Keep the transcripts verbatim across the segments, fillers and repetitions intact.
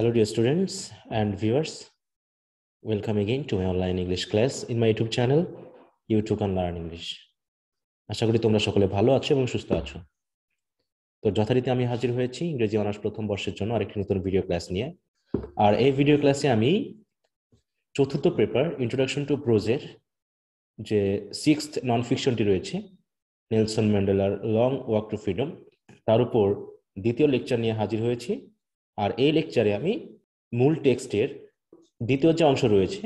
Hello dear students and viewers, welcome again to my online English class in my YouTube channel, U two Can Learn English. আশা করি তোমরা সকলে ভালো আছো এবং সুস্থ আছো। তো যথারীতি আমি হাজির হয়েছি ইংরেজি অনার্স প্রথম বর্ষের জন্য আরেকটি নতুন ভিডিও ক্লাস নিয়ে। আর এই ভিডিও ক্লাসে আমি চতুর্থ পেপার Introduction to Prose এর যে sixth নন ফিকশনটি রয়েছে নেলসন ম্যান্ডেলার লং ওয়াক টু ফ্রিডম তার উপর দ্বিতীয় লেকচার নিয়ে হাজির হয়েছি। আর এই লেকচারে আমি মূল টেক্সটের দ্বিতীয় যে অংশ রয়েছে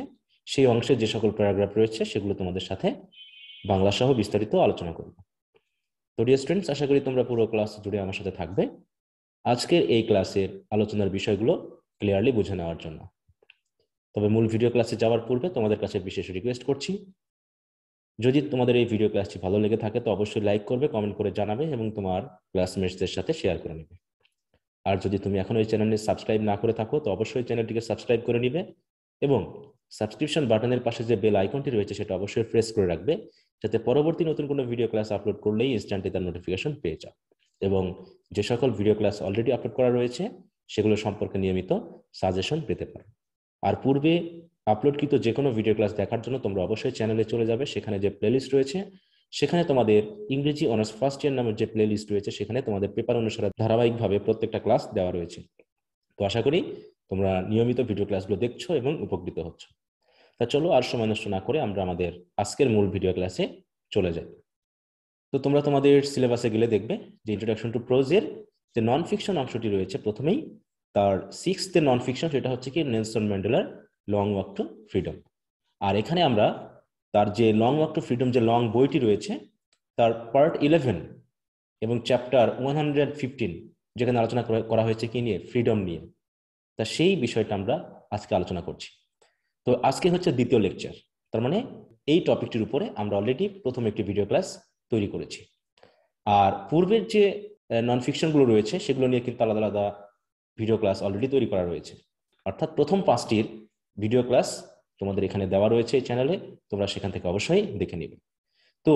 সেই অংশে যে সকল প্যারাগ্রাফ রয়েছে সেগুলো তোমাদের সাথে বাংলা সহ বিস্তারিত আলোচনা করব। তো ডিয়ার স্টুডেন্টস, আশা করি তোমরা পুরো ক্লাস জুড়ে আমার সাথে থাকবে আজকের এই ক্লাসের আলোচনার বিষয়গুলো ক্লিয়ারলি বুঝে নেওয়ার জন্য। তবে মূল ভিডিও ক্লাসে যাওয়ার পূর্বে তোমাদের কাছে বিশেষ রিকোয়েস্ট করছি, যদি তোমাদের এই ভিডিও ক্লাসটি ভালো লেগে থাকে তো অবশ্যই লাইক করবে, কমেন্ট করে জানাবে এবং তোমার ক্লাসমেটসদের সাথে শেয়ার করে নেবে। আর যদি তুমি এখনো এই চ্যানেলে সাবস্ক্রাইব না করে থাকো তো অবশ্যই চ্যানেলটিকে সাবস্ক্রাইব করে নেবে এবং সাবস্ক্রিপশন বাটনের পাশে যে বেল আইকনটি রয়েছে সেটা অবশ্যই প্রেস করে রাখবে যাতে পরবর্তী নতুন কোনো ভিডিও ক্লাস আপলোড করলেই ইনস্ট্যান্টলি তার নোটিফিকেশন পেয়ে যাও। এবং যে সকল ভিডিও ক্লাস অলরেডি আপলোড করা রয়েছে সেগুলো সম্পর্কে নিয়মিত সাজেশন পেতে পারো। আর পূর্বে আপলোডকৃত যে কোনো ভিডিও ক্লাস দেখার জন্য তোমরা অবশ্যই চ্যানেলে চলে যাবে, সেখানে যে প্লেলিস্ট রয়েছে সেখানে তোমাদের ইংরেজি অনার্স ফার্স্ট ইয়ার নামের যে প্লেলিস্ট রয়েছে সেখানে তোমাদের পেপার অনুসারে ধারাবাহিকভাবে প্রত্যেকটা ক্লাস দেওয়া রয়েছে। তো আশা করি তোমরা নিয়মিত ভিডিও ক্লাসগুলো দেখছো এবং উপকৃত হচ্ছ। তা চলো আর সময় নষ্ট না করে আমরা আমাদের আজকের মূল ভিডিও ক্লাসে চলে যাই। তো তোমরা তোমাদের সিলেবাসে গেলে দেখবে যে ইন্ট্রোডাকশন টু প্রোজের যে নন ফিকশন অংশটি রয়েছে প্রথমেই তার সিক্স যে নন ফিকশন সেটা হচ্ছে কি নেলসন ম্যান্ডেলার লং ওয়াক টু ফ্রিডম। আর এখানে আমরা তার যে লং ওয়াক টু ফ্রিডম যে লং বইটি রয়েছে তার পার্ট ইলেভেন এবং চ্যাপ্টার ওয়ান হান্ড্রেড ফিফটিন যেখানে আলোচনা করা হয়েছে কি নিয়ে, ফ্রিডম নিয়ে, তা সেই বিষয়টা আমরা আজকে আলোচনা করছি। তো আজকে হচ্ছে দ্বিতীয় লেকচার, তার মানে এই টপিকটির উপরে আমরা অলরেডি প্রথম একটি ভিডিও ক্লাস তৈরি করেছি। আর পূর্বের যে নন ফিকশনগুলো রয়েছে সেগুলো নিয়ে কিন্তু আলাদা আলাদা ভিডিও ক্লাস অলরেডি তৈরি করা রয়েছে। অর্থাৎ প্রথম পাঁচটির ভিডিও ক্লাস তোমাদের এখানে দেওয়া রয়েছে এই চ্যানেলে, তোমরা সেখান থেকে অবশ্যই দেখে নেবে। তো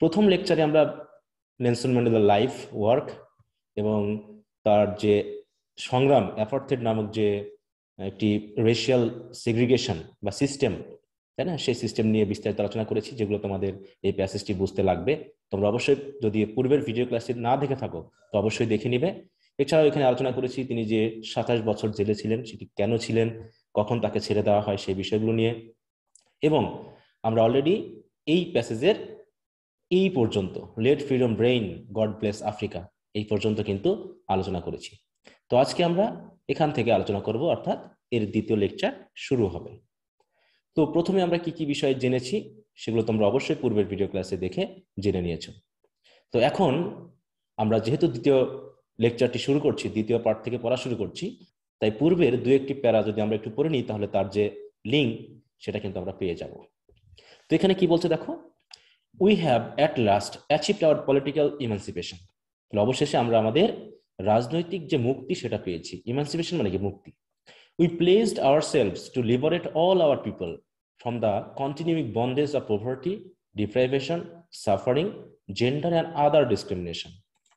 প্রথম লেকচারে আমরা নেলসন ম্যান্ডেলার লাইফ, ওয়ার্ক এবং তার যে সংগ্রাম অ্যাপার্টহেড নামক যে একটি রেশিয়াল সেগ্রিগেশন বা সিস্টেম, তাই না, সেই সিস্টেম নিয়ে বিস্তারিত আলোচনা করেছি যেগুলো তোমাদের এই প্যাসেজটি বুঝতে লাগবে। তোমরা অবশ্যই যদি পূর্বের ভিডিও ক্লাসটি না দেখে থাকো তো অবশ্যই দেখে নেবে। এছাড়াও এখানে আলোচনা করেছি তিনি যে সাতাশ বছর জেলে ছিলেন সেটি কেন ছিলেন, কখন তাকে ছেড়ে দেওয়া হয় সেই বিষয়গুলো নিয়ে। এবং আমরা অলরেডি এই প্যাসেজের এই পর্যন্ত let freedom reign God bless Africa এই পর্যন্ত কিন্তু আলোচনা করেছি। তো আজকে আমরা এখান থেকে আলোচনা করব, অর্থাৎ এর দ্বিতীয় লেকচার শুরু হবে। তো প্রথমে আমরা কি কি বিষয়ে জেনেছি সেগুলো তোমরা অবশ্যই পূর্বের ভিডিও ক্লাসে দেখে জেনে নিয়েছো। তো এখন আমরা যেহেতু দ্বিতীয় লেকচারটি শুরু করছি, দ্বিতীয় পার্ট থেকে পড়া শুরু করছি, তাই পূর্বের দু একটি প্যারা যদি আমরা একটু পড়ে নিই তাহলে তার যে লিঙ্ক সেটা কিন্তু আমরা পেয়ে যাব। তো এখানে কি বলছে দেখো, we have at last achieved our political emancipation. তাহলে অবশেষে আমরা আমাদের রাজনৈতিক যে মুক্তি সেটা পেয়েছি। ইমান্সিপেশন মানে কি, মুক্তি। We placed ourselves to liberate all our people from the continuing bondage of poverty, deprivation, suffering, gender and other discrimination.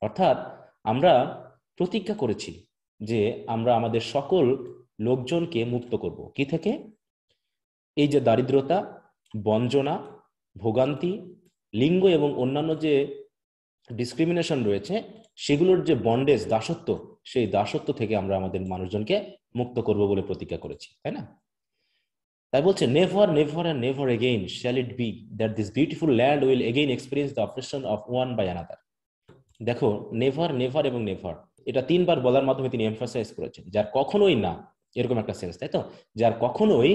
অর্থাৎ আমরা প্রতিজ্ঞা করেছি যে আমরা আমাদের সকল লোকজনকে মুক্ত করব কি থেকে, এই যে দারিদ্রতা, বঞ্চনা, ভোগান্তি, লিঙ্গ এবং অন্যান্য যে ডিসক্রিমিনেশন রয়েছে সেগুলোর যে বন্ডেজ, দাসত্ব, সেই দাসত্ব থেকে আমরা আমাদের মানুষজনকে মুক্ত করব বলে প্রতিজ্ঞা করেছি, তাই না। তাই বলছে never never and never again shall it be that this beautiful land will again experience the oppression of one by another. দেখো নেভার নেভার এবং নেভার এটা তিনবার বলার মাধ্যমে তিনি এমফাসাইজ করেছেন, যার কখনোই না, এরকম একটা সেন্স, তাই তো, যার কখনোই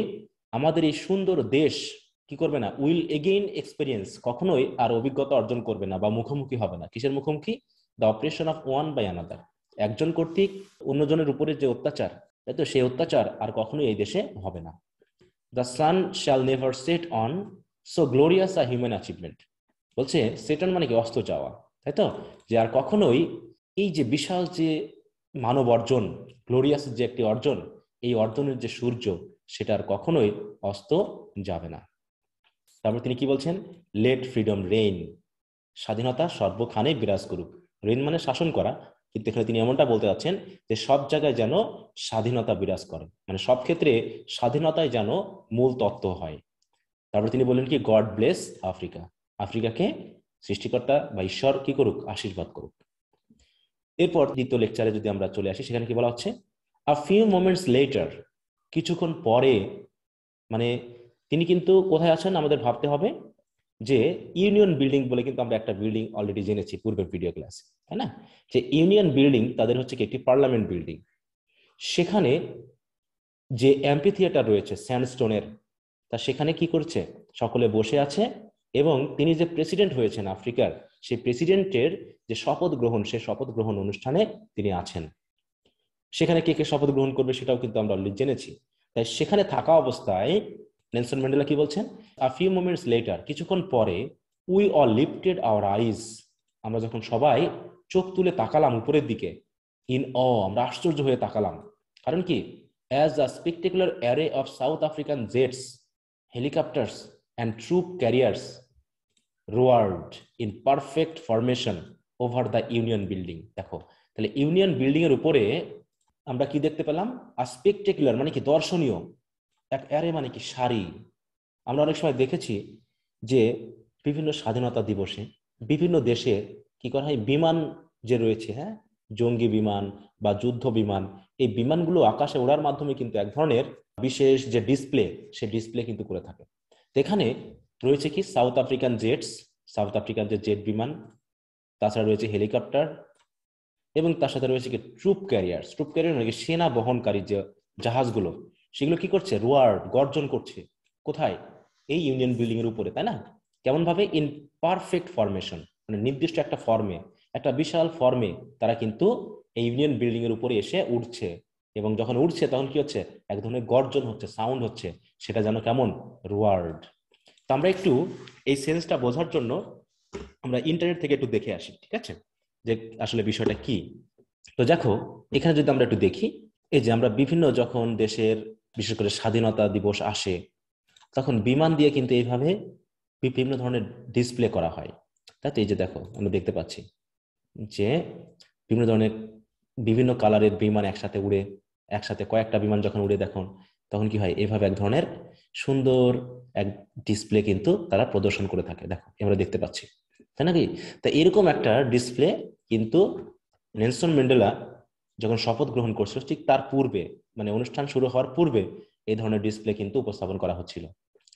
আমাদের এই সুন্দর দেশ কি করবে না, উইল এগেইন এক্সপিরিয়েন্স, কখনোই আর অভিজ্ঞতা অর্জন করবে না বা মুখোমুখি হবে না। কিসের মুখোমুখি? The oppression of one by another, একজন কর্তৃক অন্যজনের উপরে যে অত্যাচার, তাই তো, সেই অত্যাচার আর কখনোই এই দেশে হবে না। The sun shall never set on so glorious a human achievement. বলছে সেট অন মানে কি, অস্ত যাওয়া, তাই তো, যে আর কখনোই এই যে বিশাল যে মানব অর্জন, গ্লোরিয়াস যে একটি অর্জন, এই অর্জনের যে সূর্য সেটা আর কখনোই অস্ত যাবে না। তারপর তিনি কি বলছেন, লেট ফ্রিডম রেইন, স্বাধীনতা সর্বখানে বিরাজ করুক। রেইন মানে শাসন করা, কিন্তু এখানে তিনি এমনটা বলতে যাচ্ছেন যে সব জায়গায় যেন স্বাধীনতা বিরাজ করে মানে সব ক্ষেত্রে স্বাধীনতাই যেন মূল তত্ত্ব হয় তারপর তিনি বলেন কি গড ব্লেস আফ্রিকা আফ্রিকাকে সৃষ্টিকর্তা বা ঈশ্বর কি করুক আশীর্বাদ করুক এরপর দ্বিতীয় লেকচারে যদি আমরা চলে আসি সেখানে কি বলা হচ্ছে a few moments later কিছুক্ষণ পরে মানে তিনি কিন্তু কোথায় আছেন আমাদের ভাবতে হবে যে ইউনিয়ন বিল্ডিং বলে কিন্তু আমরা একটা বিল্ডিং অলরেডি জেনেছি পূর্বের ভিডিও ক্লাসে তাই না যে ইউনিয়ন বিল্ডিং তাদের হচ্ছে কি একটি পার্লামেন্ট বিল্ডিং সেখানে যে অ্যাম্পিথিয়েটার রয়েছে স্যান্ডস্টোনের তা সেখানে কি করছে সকলে বসে আছে এবং তিনি যে প্রেসিডেন্ট হয়েছেন আফ্রিকার সেই প্রেসিডেন্টের যে শপথ গ্রহণ সেই শপথ গ্রহণ অনুষ্ঠানে তিনি আছেন সেখানে কে কে শপথ গ্রহণ করবে সেটাও কিন্তু আমরা অলরেডি জেনেছি তাই সেখানে থাকা অবস্থায় নেলসন ম্যান্ডেলা কি বলছেন a few moments later কিছুক্ষণ পরে we all lifted our eyes আমরা যখন সবাই চোখ তুলে তাকালাম উপরের দিকে in awe আমরা আশ্চর্য হয়ে তাকালাম কারণ কি as a spectacular array of South African jets helicopters and troop carriers roared in perfect formation over the union building দেখো তাহলে ইউনিয়ন বিল্ডিং এর উপরে আমরা কি দেখতে পেলাম a spectacular মানে কি দর্শনীয় এক অ্যারে মানে কি সারি আমরা অনেক সময় দেখেছি যে বিভিন্ন স্বাধীনতা দিবসে বিভিন্ন দেশে কি করা হয় বিমান যে রয়েছে হ্যাঁ জঙ্গি বিমান বা যুদ্ধ বিমান এই বিমানগুলো আকাশে ওড়ার মাধ্যমে কিন্তু এক ধরনের বিশেষ যে ডিসপ্লে সেই ডিসপ্লে কিন্তু করে থাকে এখানে রয়েছে কি South African jets South African যে জেট বিমান তাছাড়া রয়েছে হেলিকপ্টার এবং তার সাথে রয়েছে কি ট্রুপ ক্যারিয়ার্স ট্রুপ ক্যারিয়ার মানে সেনা বহনকারী যে জাহাজগুলো সেগুলো কি করছে রোয়ার্ড গর্জন করছে কোথায় এই ইউনিয়ন বিল্ডিং এর উপরে তাই না কেমন ভাবে ইন পারফেক্ট ফরমেশন মানে নির্দিষ্ট একটা ফর্মে একটা বিশাল ফর্মে তারা কিন্তু এই ইউনিয়ন বিল্ডিং এর উপরে এসে উঠছে এবং যখন উঠছে তখন কি হচ্ছে এক ধরনের গর্জন হচ্ছে সাউন্ড হচ্ছে সেটা যেন কেমন রোয়ার্ড তো আমরা একটু এই সেন্সটা বোঝার জন্য আমরা ইন্টারনেট থেকে একটু দেখে আসি ঠিক আছে যে আসলে বিষয়টা কি তো দেখো এখানে যদি আমরা একটু দেখি এই যে আমরা বিভিন্ন যখন দেশের বিশেষ করে স্বাধীনতা দিবস আসে তখন বিমান দিয়ে কিন্তু এইভাবে বিভিন্ন ধরনের ডিসপ্লে করা হয় তাতে এই যে দেখো আমরা দেখতে পাচ্ছি যে বিভিন্ন ধরনের বিভিন্ন কালারের বিমান একসাথে উড়ে একসাথে কয়েকটা বিমান যখন উড়ে দেখুন তখন কি হয় এইভাবে এক ধরনের সুন্দর এক ডিসপ্লে কিন্তু তারা প্রদর্শন করে থাকে দেখো আমরা দেখতে পাচ্ছি তাই নাকি তা এরকম একটা ডিসপ্লে কিন্তু নেলসন ম্যান্ডেলা যখন শপথ গ্রহণ করছিল ঠিক তার পূর্বে মানে অনুষ্ঠান শুরু হওয়ার পূর্বে এই ধরনের ডিসপ্লে কিন্তু উপস্থাপন করা হচ্ছিল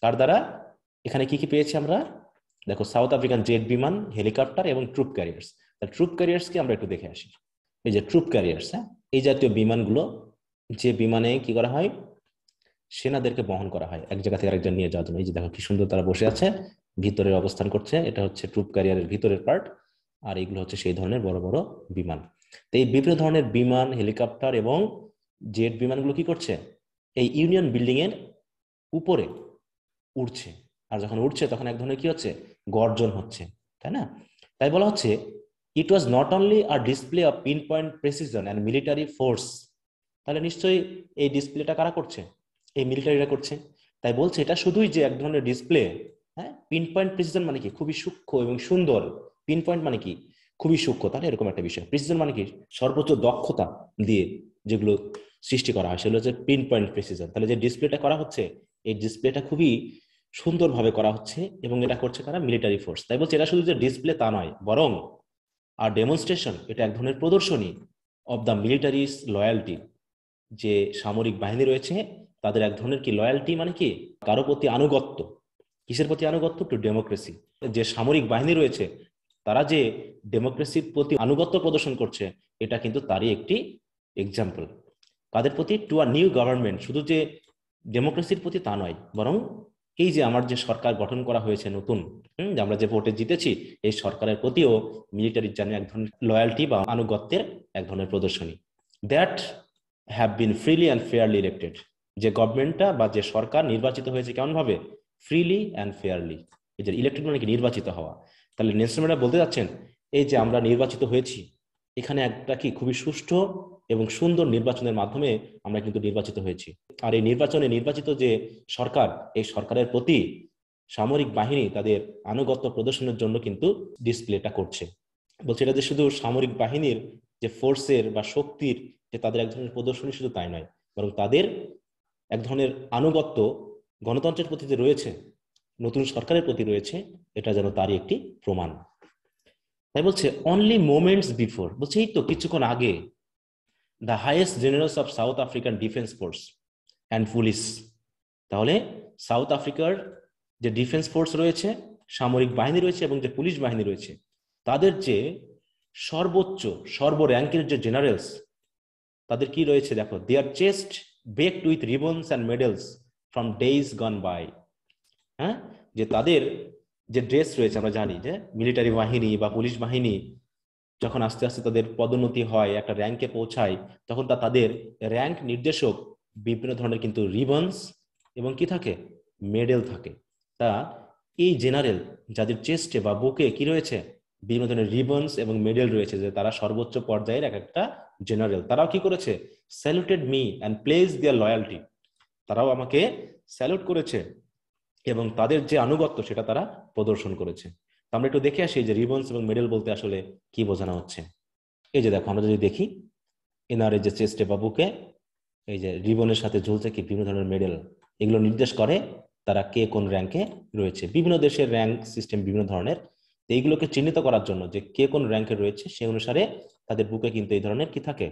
তার দ্বারা এখানে কি কি পেয়েছি আমরা দেখো সাউথ আফ্রিকান জেট বিমান হেলিকপ্টার এবং ট্রুপ ক্যারিয়ার্স তা ট্রুপ ক্যারিয়ার্স কি আমরা একটু দেখে আসি এই যে ট্রুপ ক্যারিয়ার্স হ্যাঁ এই জাতীয় বিমানগুলো যে বিমানে কি করা হয় সেনাদেরকে বহন করা হয় এক জায়গা থেকে আরেকজন নিয়ে যাওয়ার জন্য এই যে দেখো কি সুন্দর তারা বসে আছে ভিতরে অবস্থান করছে এটা হচ্ছে ট্রুপ ক্যারিয়ারের ভিতরের পার্ট আর এগুলো হচ্ছে সেই ধরনের বড় বড় বিমান তো এই বিভিন্ন ধরনের বিমান হেলিকপ্টার এবং জেট বিমানগুলো কি করছে এই ইউনিয়ন বিল্ডিং এর উপরে উঠছে আর যখন উঠছে তখন এক ধরনের কি হচ্ছে গর্জন হচ্ছে তাই না তাই বলা হচ্ছে it was not only a display of pinpoint precision and military force তাহলে নিশ্চয়ই এই ডিসপ্লেটা কারা করছে এই মিলিটারিরা করছে তাই বলছে এটা শুধুই যে এক ধরনের ডিসপ্লে হ্যাঁ পিন পয়েন্ট প্রেসিশন মানে কি খুবই সূক্ষ্ম এবং সুন্দর পিন পয়েন্ট মানে কি খুবই সূক্ষ্ম তাহলে এরকম একটা বিষয় প্রেসিশন মানে কি সর্বোচ্চ দক্ষতা দিয়ে যেগুলো সৃষ্টি করা হয় সেগুলো হচ্ছে পিন পয়েন্ট প্রেসিশন তাহলে যে ডিসপ্লেটা করা হচ্ছে এই ডিসপ্লেটা খুবই সুন্দরভাবে করা হচ্ছে এবং এটা করছে কারা মিলিটারি ফোর্স তাই বলছে এটা শুধু যে ডিসপ্লে তা নয় বরং আর ডেমনস্ট্রেশন এটা এক ধরনের প্রদর্শনী অব দ্য মিলিটারিজ লয়ালটি যে সামরিক বাহিনী রয়েছে তাদের এক ধরনের কি লয়ালটি মানে কি কারো প্রতি আনুগত্য কিসের প্রতি আনুগত্য টু ডেমোক্রেসি যে সামরিক বাহিনী রয়েছে তারা যে ডেমোক্রেসির প্রতি আনুগত্য প্রদর্শন করছে এটা কিন্তু তারই একটি এক্সাম্পল কাদের প্রতি টু আ নিউ গভর্নমেন্ট শুধু যে ডেমোক্রেসির প্রতি তা নয় বরং এই যে আমার যে সরকার গঠন করা হয়েছে নতুন হম আমরা যে ভোটে জিতেছি এই সরকারের প্রতিও মিলিটারির জন্য এক ধরনের লয়ালটি বা আনুগত্যের এক ধরনের প্রদর্শনী that have been freely and fairly elected যে গভর্নমেন্টটা বা যে সরকার নির্বাচিত হয়েছে কেমনভাবে ফ্রিলি অ্যান্ড ফেয়ারলি এই যে ইলেক্টেড মানে কি নির্বাচিত হওয়া তাহলে নেলসন ম্যান্ডেলা বলতে যাচ্ছেন এই যে আমরা নির্বাচিত হয়েছি এখানে একটা কি খুবই সুষ্ঠু এবং সুন্দর নির্বাচনের মাধ্যমে আমরা কিন্তু নির্বাচিত হয়েছি আর এই নির্বাচনে নির্বাচিত যে সরকার এই সরকারের প্রতি সামরিক বাহিনী তাদের আনুগত্য প্রদর্শনের জন্য কিন্তু ডিসপ্লেটা করছে বলছে এটা যে শুধু সামরিক বাহিনীর যে ফোর্সের বা শক্তির যে তাদের এক ধরনের প্রদর্শনী শুধু তাই নয়, বরং তাদের এক ধরনের আনুগত্য গণতন্ত্রের প্রতি যে রয়েছে, নতুন সরকারের প্রতি রয়েছে, এটা যেন তারই একটি প্রমাণ। তাই বলছে অনলি মোমেন্টস বিফোর, বলছে এই তো কিছুক্ষণ আগে the highest generals of South African defence force and police, তাহলে সাউথ আফ্রিকার যে ডিফেন্স ফোর্স রয়েছে, সামরিক বাহিনী রয়েছে এবং যে পুলিশ বাহিনী রয়েছে, তাদের যে সর্বোচ্চ সর্বর্যাঙ্কের যে জেনারেলস, তাদের কি রয়েছে দেখো, দে আর chest bedecked with ribbons and medals from days gone by. হ্যাঁ, যে তাদের যে ড্রেস রয়েছে, আমরা জানি যে মিলিটারি বাহিনী বা পুলিশ বাহিনী যখন আস্তে আস্তে তাদের পদোন্নতি হয়, একটা র্যাঙ্কে পৌঁছায়, তখন তা তাদের র্যাঙ্ক নির্দেশক বিভিন্ন ধরনের কিন্তু রিবনস এবং কি থাকে, মেডেল থাকে। তা এই জেনারেল যাদের চেস্টে বা বুকে কি রয়েছে, বিভিন্ন ধরনের রিবনস এবং মেডেল রয়েছে, যে তারা সর্বোচ্চ পর্যায়ের এক একটা জেনারেল, তারাও কি করেছে, saluted me and place their loyalty, তারাও আমাকে স্যালুট করেছে এবং তাদের যে আনুগত্য সেটা তারা প্রদর্শন করেছে। আমরা একটু দেখে আসি যে রিবনস এবং মেডেল বলতে আসলে কি বোঝানো হচ্ছে। এই যে দেখো, আমরা যদি দেখি এনার যে চেস্টে বা বুকে এই যে রিবনের সাথে ঝুলছে কি বিভিন্ন ধরনের মেডেল, এগুলো নির্দেশ করে তারা কে কোন র্যাঙ্কে রয়েছে। বিভিন্ন দেশের র্যাঙ্ক সিস্টেম বিভিন্ন ধরনের, এইগুলোকে চিহ্নিত করার জন্য যে কে কোন র্যাঙ্কে রয়েছে সেই অনুসারে তাদের বুকে কিন্তু এই ধরনের কি থাকে,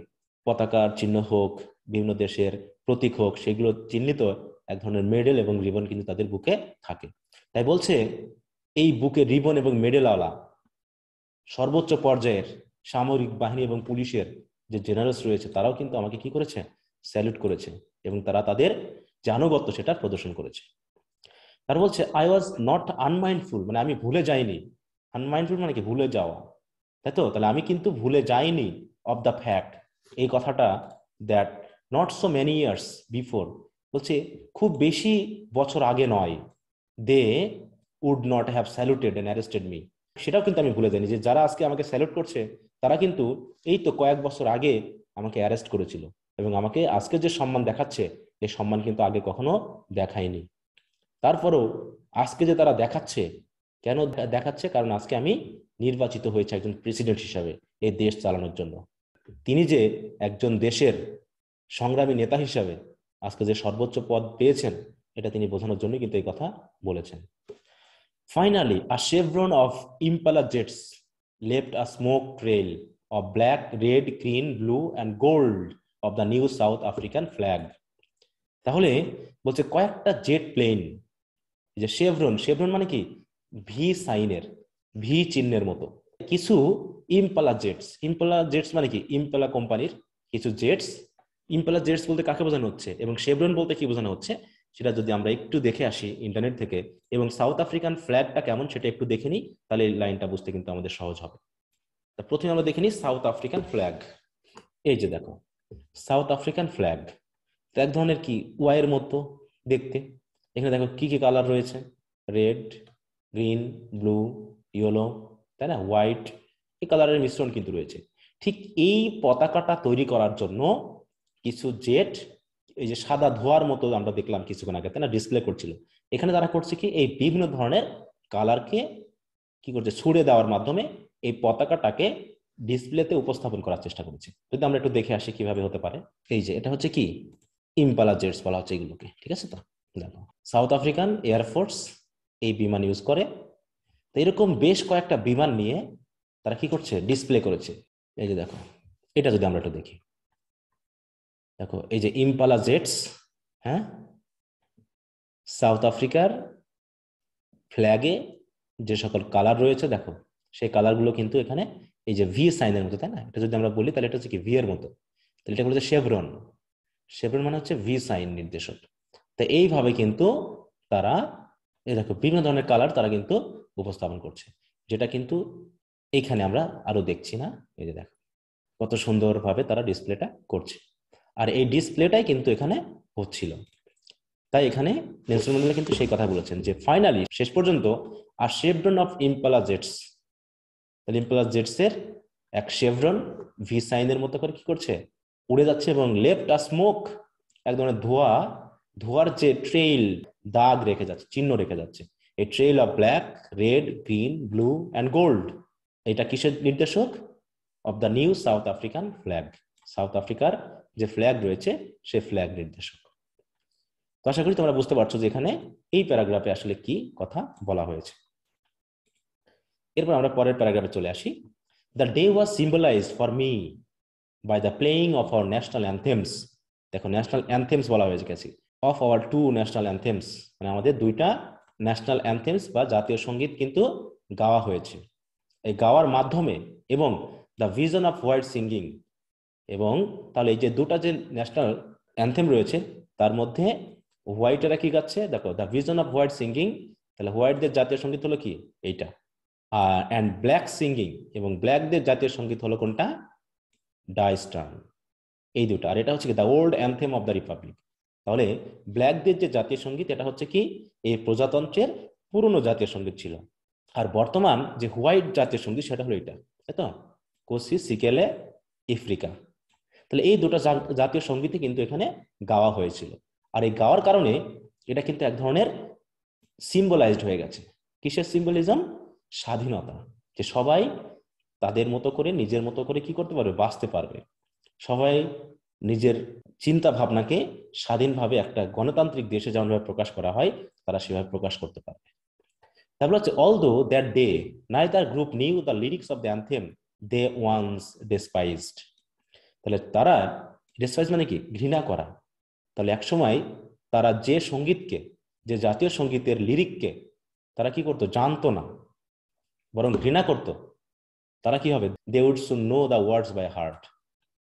পতাকার চিহ্ন হোক, বিভিন্ন দেশের প্রতীক হোক, সেগুলো চিহ্নিত এক ধরনের মেডেল এবং রিবন কিন্তু তাদের বুকে থাকে। তাই বলছে এই বুকে রিবন এবং মেডেলওয়ালা সর্বোচ্চ পর্যায়ের সামরিক বাহিনী এবং পুলিশের যে জেনারেলস রয়েছে, তারাও কিন্তু আমাকে কি করেছে, স্যালুট করেছে এবং তারা তাদের যে আনুগত্য সেটা প্রদর্শন করেছে। তার বলছে আই ওয়াজ নট আনমাইন্ডফুল, মানে আমি ভুলে যাইনি। আনমাইন্ডফুল মানে কি, ভুলে যাওয়া, তাই তো? তাহলে আমি কিন্তু ভুলে যাইনি অফ দ্য ফ্যাক্ট, এই কথাটা, that not so many years before, বলছে খুব বেশি বছর আগে নয়, they would not have saluted and arrested me, সেটাও কিন্তু আমি ভুলে যাইনি। যে যারা আজকে আমাকে স্যালুট করছে তারা কিন্তু এই তো কয়েক বছর আগে আমাকে অ্যারেস্ট করেছিল এবং আমাকে আজকে যে সম্মান দেখাচ্ছে এই সম্মান কিন্তু আগে কখনো দেখায়নি। তারপরেও আজকে যে তারা দেখাচ্ছে, কেন দেখাচ্ছে, কারণ আজকে আমি নির্বাচিত হয়েছি একজন প্রেসিডেন্ট হিসাবে এই দেশ চালানোর জন্য। তিনি যে একজন দেশের সংগ্রামী নেতা হিসাবে আজকে যে সর্বোচ্চ পদ পেয়েছেন, এটা তিনি বোঝানোর জন্য কিন্তু এই কথা বলেছেন। Finally a chevron of Impala jets left a smoke trail of black, red, green, blue and gold of the new South African flag. তাহলে বলছে কয়েকটা জেট প্লেন, যে শেভরন, শেভরন মানে কি, ভি সাইনের, ভি চিহ্নের মতো কিছু, ইম্পালা জেটস, ইম্পালা জেটস মানে কি, ইম্পালা কোম্পানির কিছু জেটস। ইম্পালা জেটস বলতে কাকে বোঝানো হচ্ছে এবং শেভরন বলতে কি বোঝানো হচ্ছে, সেটা যদি আমরা একটু দেখে আসি ইন্টারনেট থেকে, এবং সাউথ আফ্রিকান ফ্ল্যাগটা কেমন সেটা একটু দেখে নিই, তাহলে এই লাইনটা বুঝতে কিন্তু আমাদের সহজ হবে। তা প্রথমে আমরা দেখে নিই সাউথ আফ্রিকান ফ্ল্যাগ। এই যে দেখো সাউথ আফ্রিকান ফ্ল্যাগ, এক ধরনের কি ওয়াইয়ের মতো দেখতে। এখানে দেখো কি কি কালার রয়েছে, রেড, গ্রিন, ব্লু, ইয়েলো, তাই না, হোয়াইট, এই কালারের মিশ্রণ কিন্তু রয়েছে। ঠিক এই পতাকাটা তৈরি করার জন্য কিছু জেট, এই যে সাদা ধোয়ার মতো আমরা দেখলাম কিছুক্ষণ আগে, তাই না, ডিসপ্লে করছিল, এখানে তারা করছে কি, এই বিভিন্ন ধরনের কালারকে কি করছে, ছুড়ে দেওয়ার মাধ্যমে এই পতাকাটাকে ডিসপ্লেতে উপস্থাপন করার চেষ্টা করেছে। যদি আমরা একটু দেখে আসি কিভাবে হতে পারে। এই যে এটা হচ্ছে কি, ইম্পালা জেটস বলা হচ্ছে এগুলোকে, ঠিক আছে। তো দেখো সাউথ আফ্রিকান এয়ারফোর্স এই বিমান ইউজ করে। তো এরকম বেশ কয়েকটা বিমান নিয়ে তারা কি করছে, ডিসপ্লে করেছে। এই যে দেখো এটা যদি আমরা একটু দেখি, দেখো এই যে ইম্পালা জেটস, হ্যাঁ, সাউথ আফ্রিকার ফ্ল্যাগে যে সকল কালার রয়েছে দেখো, সেই কালারগুলো কিন্তু এখানে এই যে ভি সাইনের মতো, তাই না, এটা যদি আমরা বলি তাহলে এটা হচ্ছে কি ভি এর মতো, তাহলে এটা বলছে শেভরন, শেভরন মানে হচ্ছে ভি সাইন নির্দেশক। তো এইভাবে কিন্তু তারা এই দেখো বিভিন্ন ধরনের কালার তারা কিন্তু উপস্থাপন করছে, যেটা কিন্তু এইখানে আমরা আরো দেখছি না। এই যে দেখো কত সুন্দরভাবে তারা ডিসপ্লেটা করছে, আর এই ডিসপ্লেটাই কিন্তু এখানে হচ্ছিল। তাই এখানে নেলসন ম্যান্ডেলা কিন্তু সেই কথা বলেছেন যে ফাইনালি, শেষ পর্যন্ত, আর শেভরন অফ ইম্পালা জেটস, তাহলে ইম্পালা জেটস এর এক শেভরন ভি সাইনের মতো করে কি করছে, উড়ে যাচ্ছে এবং লেফট আ স্মোক, এক ধরনের ধোয়া, ধোয়ার যে ট্রেইল, দাগ রেখে যাচ্ছে, চিহ্ন রেখে যাচ্ছে, এই trail of black, red, green, blue and gold, এটা কিসের নির্দেশক, of the new South African flag, South আফ্রিকার যে ফ্ল্যাগ রয়েছে সে ফ্ল্যাগ নির্দেশক। তো আশা করি তোমরা বুঝতে পারছো যে এখানে এই প্যারাগ্রাফে আসলে কি কথা বলা হয়েছে। এরপর আমরা পরের প্যারাগ্রাফে চলে আসি। The day was symbolised for me by the playing of our national anthems. দেখো ন্যাশনাল অ্যান্থেমস বলা হয়েছে গেছে, of our two national anthems, মানে আমাদের দুইটা ন্যাশনাল অ্যান্থেমস বা জাতীয় সঙ্গীত কিন্তু গাওয়া হয়েছে। এই গাওয়ার মাধ্যমে এবং the vision of wide singing, এবং তাহলে এই যে দুটা যে ন্যাশনাল অ্যান্থেম রয়েছে তার মধ্যে হোয়াইটেরা কি গাচ্ছে, দেখো the vision of white singing, তাহলে হোয়াইটদের জাতীয় সঙ্গীত হলো কি এইটা, আর অ্যান্ড ব্ল্যাক সিঙ্গিং, এবং ব্ল্যাকদের জাতীয় সঙ্গীত হলো কোনটা, ডাইস্টার্ন, এই দুটো। আর এটা হচ্ছে কি the old anthem of the republic, তাহলে ব্ল্যাকদের যে জাতীয় সঙ্গীত এটা হচ্ছে কি এই প্রজাতন্ত্রের পুরনো জাতীয় সঙ্গীত ছিল, আর বর্তমান যে হোয়াইট জাতীয় সঙ্গীত সেটা হলো এটা, তাই তো, কোসি সিকেলে ইফ্রিকা। তাহলে এই দুটো জাতীয় সঙ্গীতে কিন্তু এখানে গাওয়া হয়েছিল, আর এই গাওয়ার কারণে এটা কিন্তু এক ধরনের সিম্বলাইজড হয়ে গেছে। কিসের সিম্বলিজম? স্বাধীনতা, যে সবাই তাদের মতো করে নিজের মতো করে কি করতে পারবে, বাঁচতে পারবে, সবাই নিজের চিন্তা ভাবনাকে স্বাধীনভাবে একটা গণতান্ত্রিক দেশে যেমনভাবে প্রকাশ করা হয় তারা সেভাবে প্রকাশ করতে পারবে। তারপর হচ্ছে although that day neither group knew the lyrics of the anthem they once despised, তাহলে তারা ডেসপাইজ মানে কি ঘৃণা করা, তাহলে একসময় তারা যে সঙ্গীতকে, যে জাতীয় সঙ্গীতের লিরিককে তারা কি করতো, জানতো না বরং ঘৃণা করত, তারা কি হবে, they would soon know the words by heart.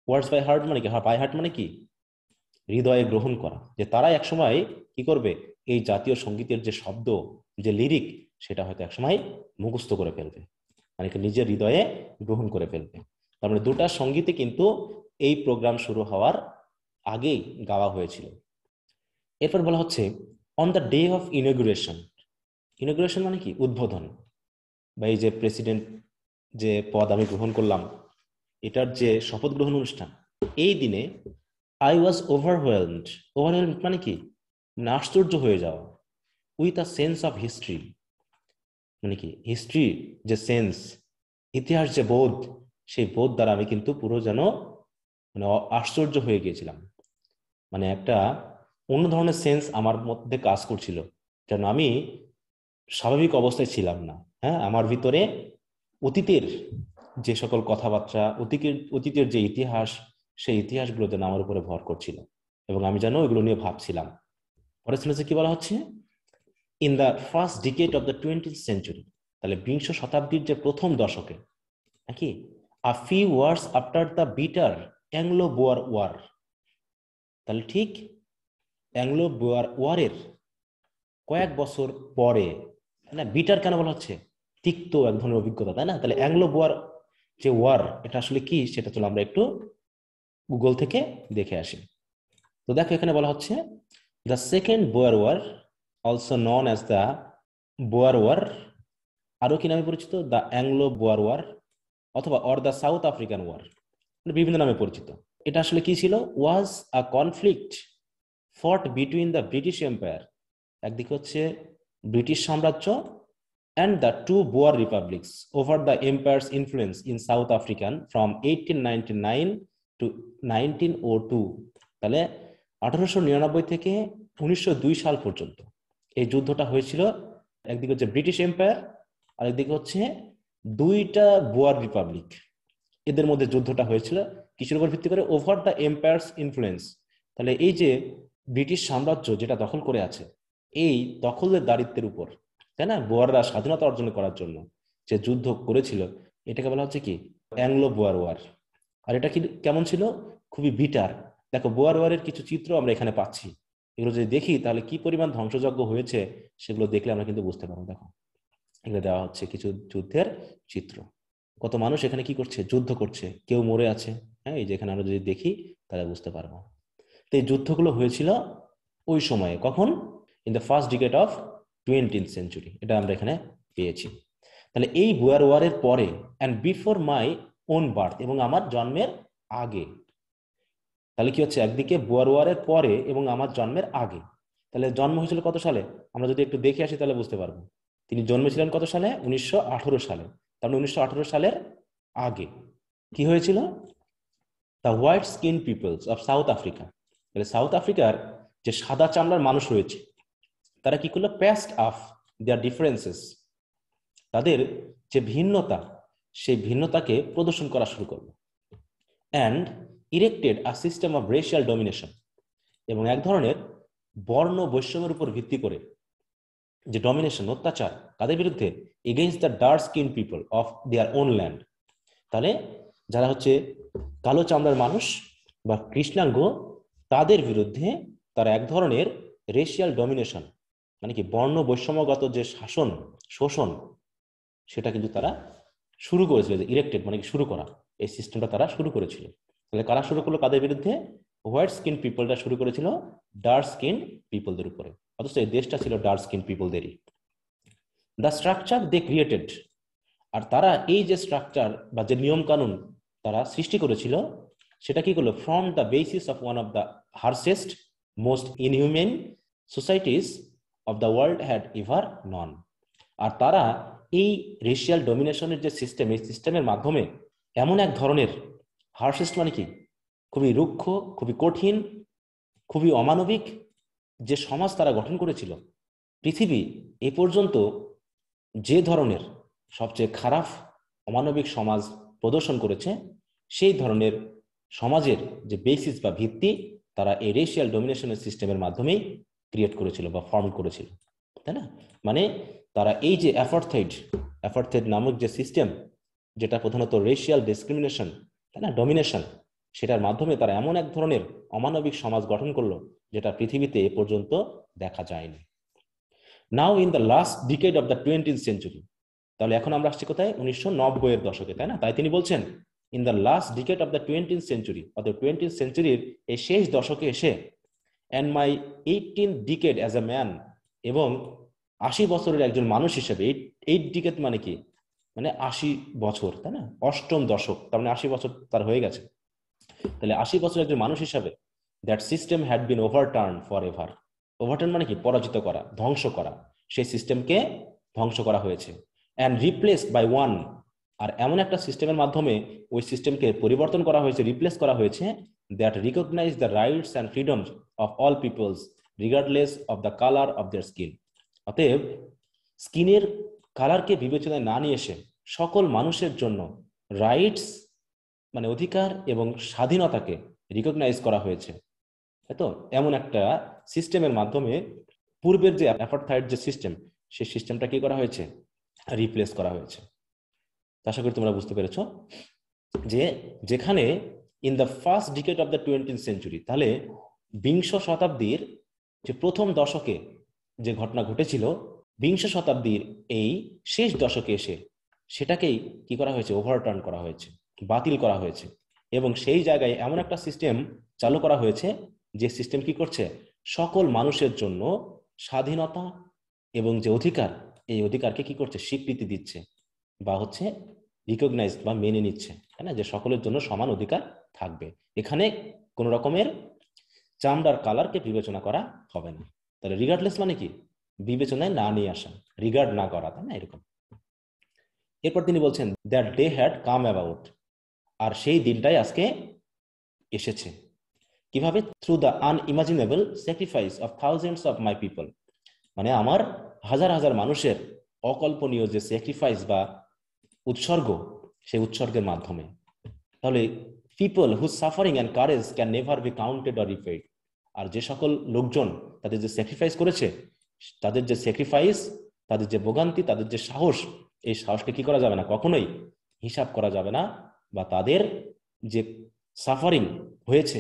Words by heart মানে কি, বাই হার্ট মানে কি হৃদয়ে গ্রহণ করা, যে তারা একসময় কি করবে এই জাতীয় সঙ্গীতের যে শব্দ, যে লিরিক সেটা হয়তো একসময় মুখস্থ করে ফেলবে, মানে নিজের হৃদয়ে গ্রহণ করে ফেলবে। তার মানে দুটা সঙ্গীতে কিন্তু এই প্রোগ্রাম শুরু হওয়ার আগেই গাওয়া হয়েছিল। এরপর বলা হচ্ছে on the day of inauguration, inauguration মানে কি উদ্বোধন, বা এই যে প্রেসিডেন্ট যে পদ আমি গ্রহণ করলাম এটার যে শপথ গ্রহণ অনুষ্ঠান, এই দিনে আই ওয়াজ ওভারওয়েলমড, ওভারওয়েলমড মানে কি আশ্চর্য হয়ে যাওয়া, with a sense of history, মানে কি হিস্ট্রি যে সেন্স, ইতিহাস যে বোধ, সেই বোধ দ্বারা আমি কিন্তু পুরো যেন মানে আশ্চর্য হয়ে গিয়েছিলাম, মানে একটা অন্য ধরনের সেন্স আমার মধ্যে কাজ করছিল, যেন আমি স্বাভাবিক অবস্থায় ছিলাম না। হ্যাঁ, আমার ভিতরে অতীতের যে সকল কথাবার্তা, অতীতের অতীতের যে ইতিহাস, সেই ইতিহাসগুলো যেন আমার উপরে ভর করছিল এবং আমি যেন ওইগুলো নিয়ে ভাবছিলাম। পরে শুনেছে কি বলা হচ্ছে in the first decade of the twentieth century, তাহলে বিংশ শতাব্দীর যে প্রথম দশকে নাকি, a few years after the bitter Anglo-Boer war, তাহলে ঠিক অ্যাংলো-বোয়ার ওয়ারের কয়েক বছর পরে, না বিটার কেন বলা হচ্ছে, তিক্ত এক ধরনের অভিজ্ঞতা, তাই না, তাহলে অ্যাংলো-বোয়ার যে ওয়ার এটা আসলে কি সেটা চলো আমরা একটু গুগল থেকে দেখে আসি। তো দেখো এখানে বলা হচ্ছে the second Boer war also known as the Boer war, আরও কি নামে পরিচিত দ্য অ্যাংলো-বোয়ার ওয়ার অথবা or the South African war, বিভিন্ন নামে পরিচিত। এটা আসলে কি ছিল, was a conflict fought between the British empire, একদিকে হচ্ছে ব্রিটিশ সাম্রাজ্য, and the two Boer republics over the empire's influence in South African from eighteen ninety nine to nineteen oh two, তাহলে আঠারোশো নিরানব্বই থেকে উনিশশো দুই সাল পর্যন্ত এই যুদ্ধটা হয়েছিল, একদিকে হচ্ছে ব্রিটিশ এম্পায়ার আর একদিকে হচ্ছে দুইটা বোয়ার রিপাবলিক, এদের মধ্যে যুদ্ধটা হয়েছিল কিছুর উপর ভিত্তি করে, ওভার দ্য এম্পায়ার্স ইনফ্লুয়েন্স, তাহলে এই যে ব্রিটিশ সাম্রাজ্য যেটা দখল করে আছে এই দখলের দারিত্বের উপর, তাই না, বোয়াররা স্বাধীনতা অর্জন করার জন্য যে যুদ্ধ করেছিল এটাকে বলা হচ্ছে কি অ্যাংলো-বোয়ার ওয়ার। আর এটা কি কেমন ছিল, খুবই বিটার। দেখো বোয়ার ওয়ারের কিছু চিত্র আমরা এখানে পাচ্ছি, এগুলো যদি দেখি তাহলে কি পরিমাণ ধ্বংসযজ্ঞ হয়েছে সেগুলো দেখলে আমরা কিন্তু বুঝতে পারবো। দেখো এগুলো দেওয়া হচ্ছে কিছু যুদ্ধের চিত্র, কত মানুষ এখানে কি করছে, যুদ্ধ করছে, কেউ মরে আছে। হ্যাঁ, এই যে এখানে আমরা যদি দেখি তাহলে বুঝতে পারবো। তো এই যুদ্ধগুলো হয়েছিল ওই সময়ে, কখন, in the first decade of twentieth century, এটা আমরা এখানে পেয়েছি। তাহলে এই বোয়ার ওয়ারের পরে, and before my own birth, এবং আমার জন্মের আগে, তাহলে কি হচ্ছে একদিকে বোয়ার ওয়ারের পরে এবং আমার জন্মের আগে, তাহলে জন্ম হয়েছিল কত সালে, আমরা যদি একটু দেখে আসি তাহলে বুঝতে পারবো। তিনি জন্মেছিলেন কত সালে, উনিশশো আঠারো সালে, তার মানে উনিশশো আঠারো সালের আগে। কি হয়েছিল? The white skin peoples of South Africa, তাহলে সাউথ আফ্রিকার যে সাদা চামড়ার মানুষ রয়েছে তারা কি করলো? পেস্ট অফ দেয়ার ডিফারেন্সেস, তাদের যে ভিন্নতা সেই ভিন্নতাকে প্রদর্শন করা শুরু করলো। And erected a system of racial domination, এবং এক ধরনের বর্ণ বৈষম্যের উপর ভিত্তি করে যে ডমিনেশন, অত্যাচার তাদের বিরুদ্ধে, against the dark skin people of their own land, তাহলে যারা হচ্ছে কালো চামড়ার মানুষ বা কৃষ্ণাঙ্গ তাদের বিরুদ্ধে তারা এক ধরনের রেশিয়াল ডমিনেশন মানে কি বর্ণ বৈষম্যগত যে শাসন শোষণ সেটা কিন্তু তারা শুরু করেছিল, যে ইরেক্টেড মানে কি শুরু করা, এই সিস্টেমটা তারা শুরু করেছিল। তাহলে কারা শুরু করলো? কাদের বিরুদ্ধে? হোয়াইট স্কিন পিপলটা শুরু করেছিল ডার্ক স্কিন পিপলদের উপরে, অথচ এই দেশটা ছিল ডার্ক স্কিন পিপলদেরই। দ্য স্ট্রাকচার দে ক্রিয়েটেড, আর তারা এই যে স্ট্রাকচার বা যে নিয়ম কানুন তারা সৃষ্টি করেছিল সেটা কি করলো? From the basis of one of the harshest most inhuman societies of the world had ever known, আর তারা এই রেশিয়াল ডমিনেশনের যে সিস্টেম, এই সিস্টেমের মাধ্যমে এমন এক ধরনের হার্শেস্ট মানে কি খুবই রুক্ষ, খুবই কঠিন, খুবই অমানবিক যে সমাজ তারা গঠন করেছিল, পৃথিবী এ পর্যন্ত যে ধরনের সবচেয়ে খারাপ অমানবিক সমাজ প্রদর্শন করেছে সেই ধরনের সমাজের যে বেসিস বা ভিত্তি তারা এই রেশিয়াল ডমিনেশনের সিস্টেমের মাধ্যমেই ক্রিয়েট করেছিল বা ফর্ম করেছিল, তাই না? মানে তারা এই যে অ্যাপার্থাইড অ্যাপার্থাইড নামক যে সিস্টেম, যেটা প্রধানত রেশিয়াল ডিসক্রিমিনেশন, তাই না, ডমিনেশন, সেটার মাধ্যমে তারা এমন এক ধরনের অমানবিক সমাজ গঠন করলো যেটা পৃথিবীতে এ পর্যন্ত দেখা যায়নি। Now in the last decade of the twentieth century, তাহলে এখন আমরা আসছি কোথায়? উনিশশো নব্বই এর দশকে, তাই না? তাই তিনি বলছেন in the last decade of the twentieth century, অর্থাৎ টোয়েন্টিথ সেঞ্চুরির এই শেষ দশকে এসে, and my eighth decade as a man, এবং আশি বছরের একজন মানুষ হিসেবে, এইট ডিকেড মানে কি মানে আশি বছর, তাই না, অষ্টম দশক, তার মানে আশি বছর তার হয়ে গেছে, তাহলে আশি বছর একজন মানুষ হিসাবে that system had been overturn forever, overturn মানে কি পরাজিত করা, ধ্বংস করা, সেই সিস্টেমকে ধ্বংস করা হয়েছে। অ্যান্ড রিপ্লেসড বাই ওয়ান, আর এমন একটা সিস্টেমের মাধ্যমে ওই সিস্টেমকে পরিবর্তন করা হয়েছে, রিপ্লেস করা হয়েছে, that recognise the rights and freedoms of all peoples regardless of the colour of their skin, অতএব স্কিনের কালারকে বিবেচনায় না নিয়ে এসে সকল মানুষের জন্য রাইটস মানে অধিকার এবং স্বাধীনতাকে রিকগনাইজ করা হয়েছে, তাই তো? এমন একটা সিস্টেমের মাধ্যমে পূর্বের যে অ্যাপার্থাইড যে সিস্টেম, সেই সিস্টেমটা কি করা হয়েছে? রিপ্লেস করা হয়েছে। আশা করি তোমরা বুঝতে পেরেছ যে যেখানে in the first decade of the twentieth century, তাহলে বিংশ শতাব্দীর যে প্রথম দশকে যে ঘটনা ঘটেছিল, বিংশ শতাব্দীর এই শেষ দশকে এসে সেটাকেই কি করা হয়েছে? ওভারটার্ন করা হয়েছে, বাতিল করা হয়েছে, এবং সেই জায়গায় এমন একটা সিস্টেম চালু করা হয়েছে যে সিস্টেম কি করছে? সকল মানুষের জন্য স্বাধীনতা এবং যে অধিকার, এই অধিকারকে কি করছে? স্বীকৃতি দিচ্ছে বা হচ্ছে রিকগনাইজ বা মেনে নিচ্ছে, তাই না, যে সকলের জন্য সমান অধিকার থাকবে, এখানে কোনো রকমের চামড়ার কালারকে বিবেচনা করা হবে না। তাহলে রিগার্ডলেস মানে কি? বিবেচনায় না নিয়ে আসা, রিগার্ড না করা, তাই না, এরকম। এরপর তিনি বলছেন that day had come about, আর সেই দিনটাই আজকে এসেছে। কিভাবে? Through the unimaginable sacrifice of thousands of my people, মানে আমার হাজার হাজার মানুষের অকল্পনীয় যে স্যাক্রিফাইস বা উৎসর্গ, সেই উৎসর্গের মাধ্যমে। তাহলে people whose suffering and courage can never be counted or repaid, আর যে সকল লোকজন তাদের যে স্যাক্রিফাইস করেছে, তাদের যে স্যাক্রিফাইস, তাদের যে ভোগান্তি, তাদের যে সাহস, এই সাহসকে কি করা যাবে না, কখনোই হিসাব করা যাবে না, বা তাদের যে সাফারিং হয়েছে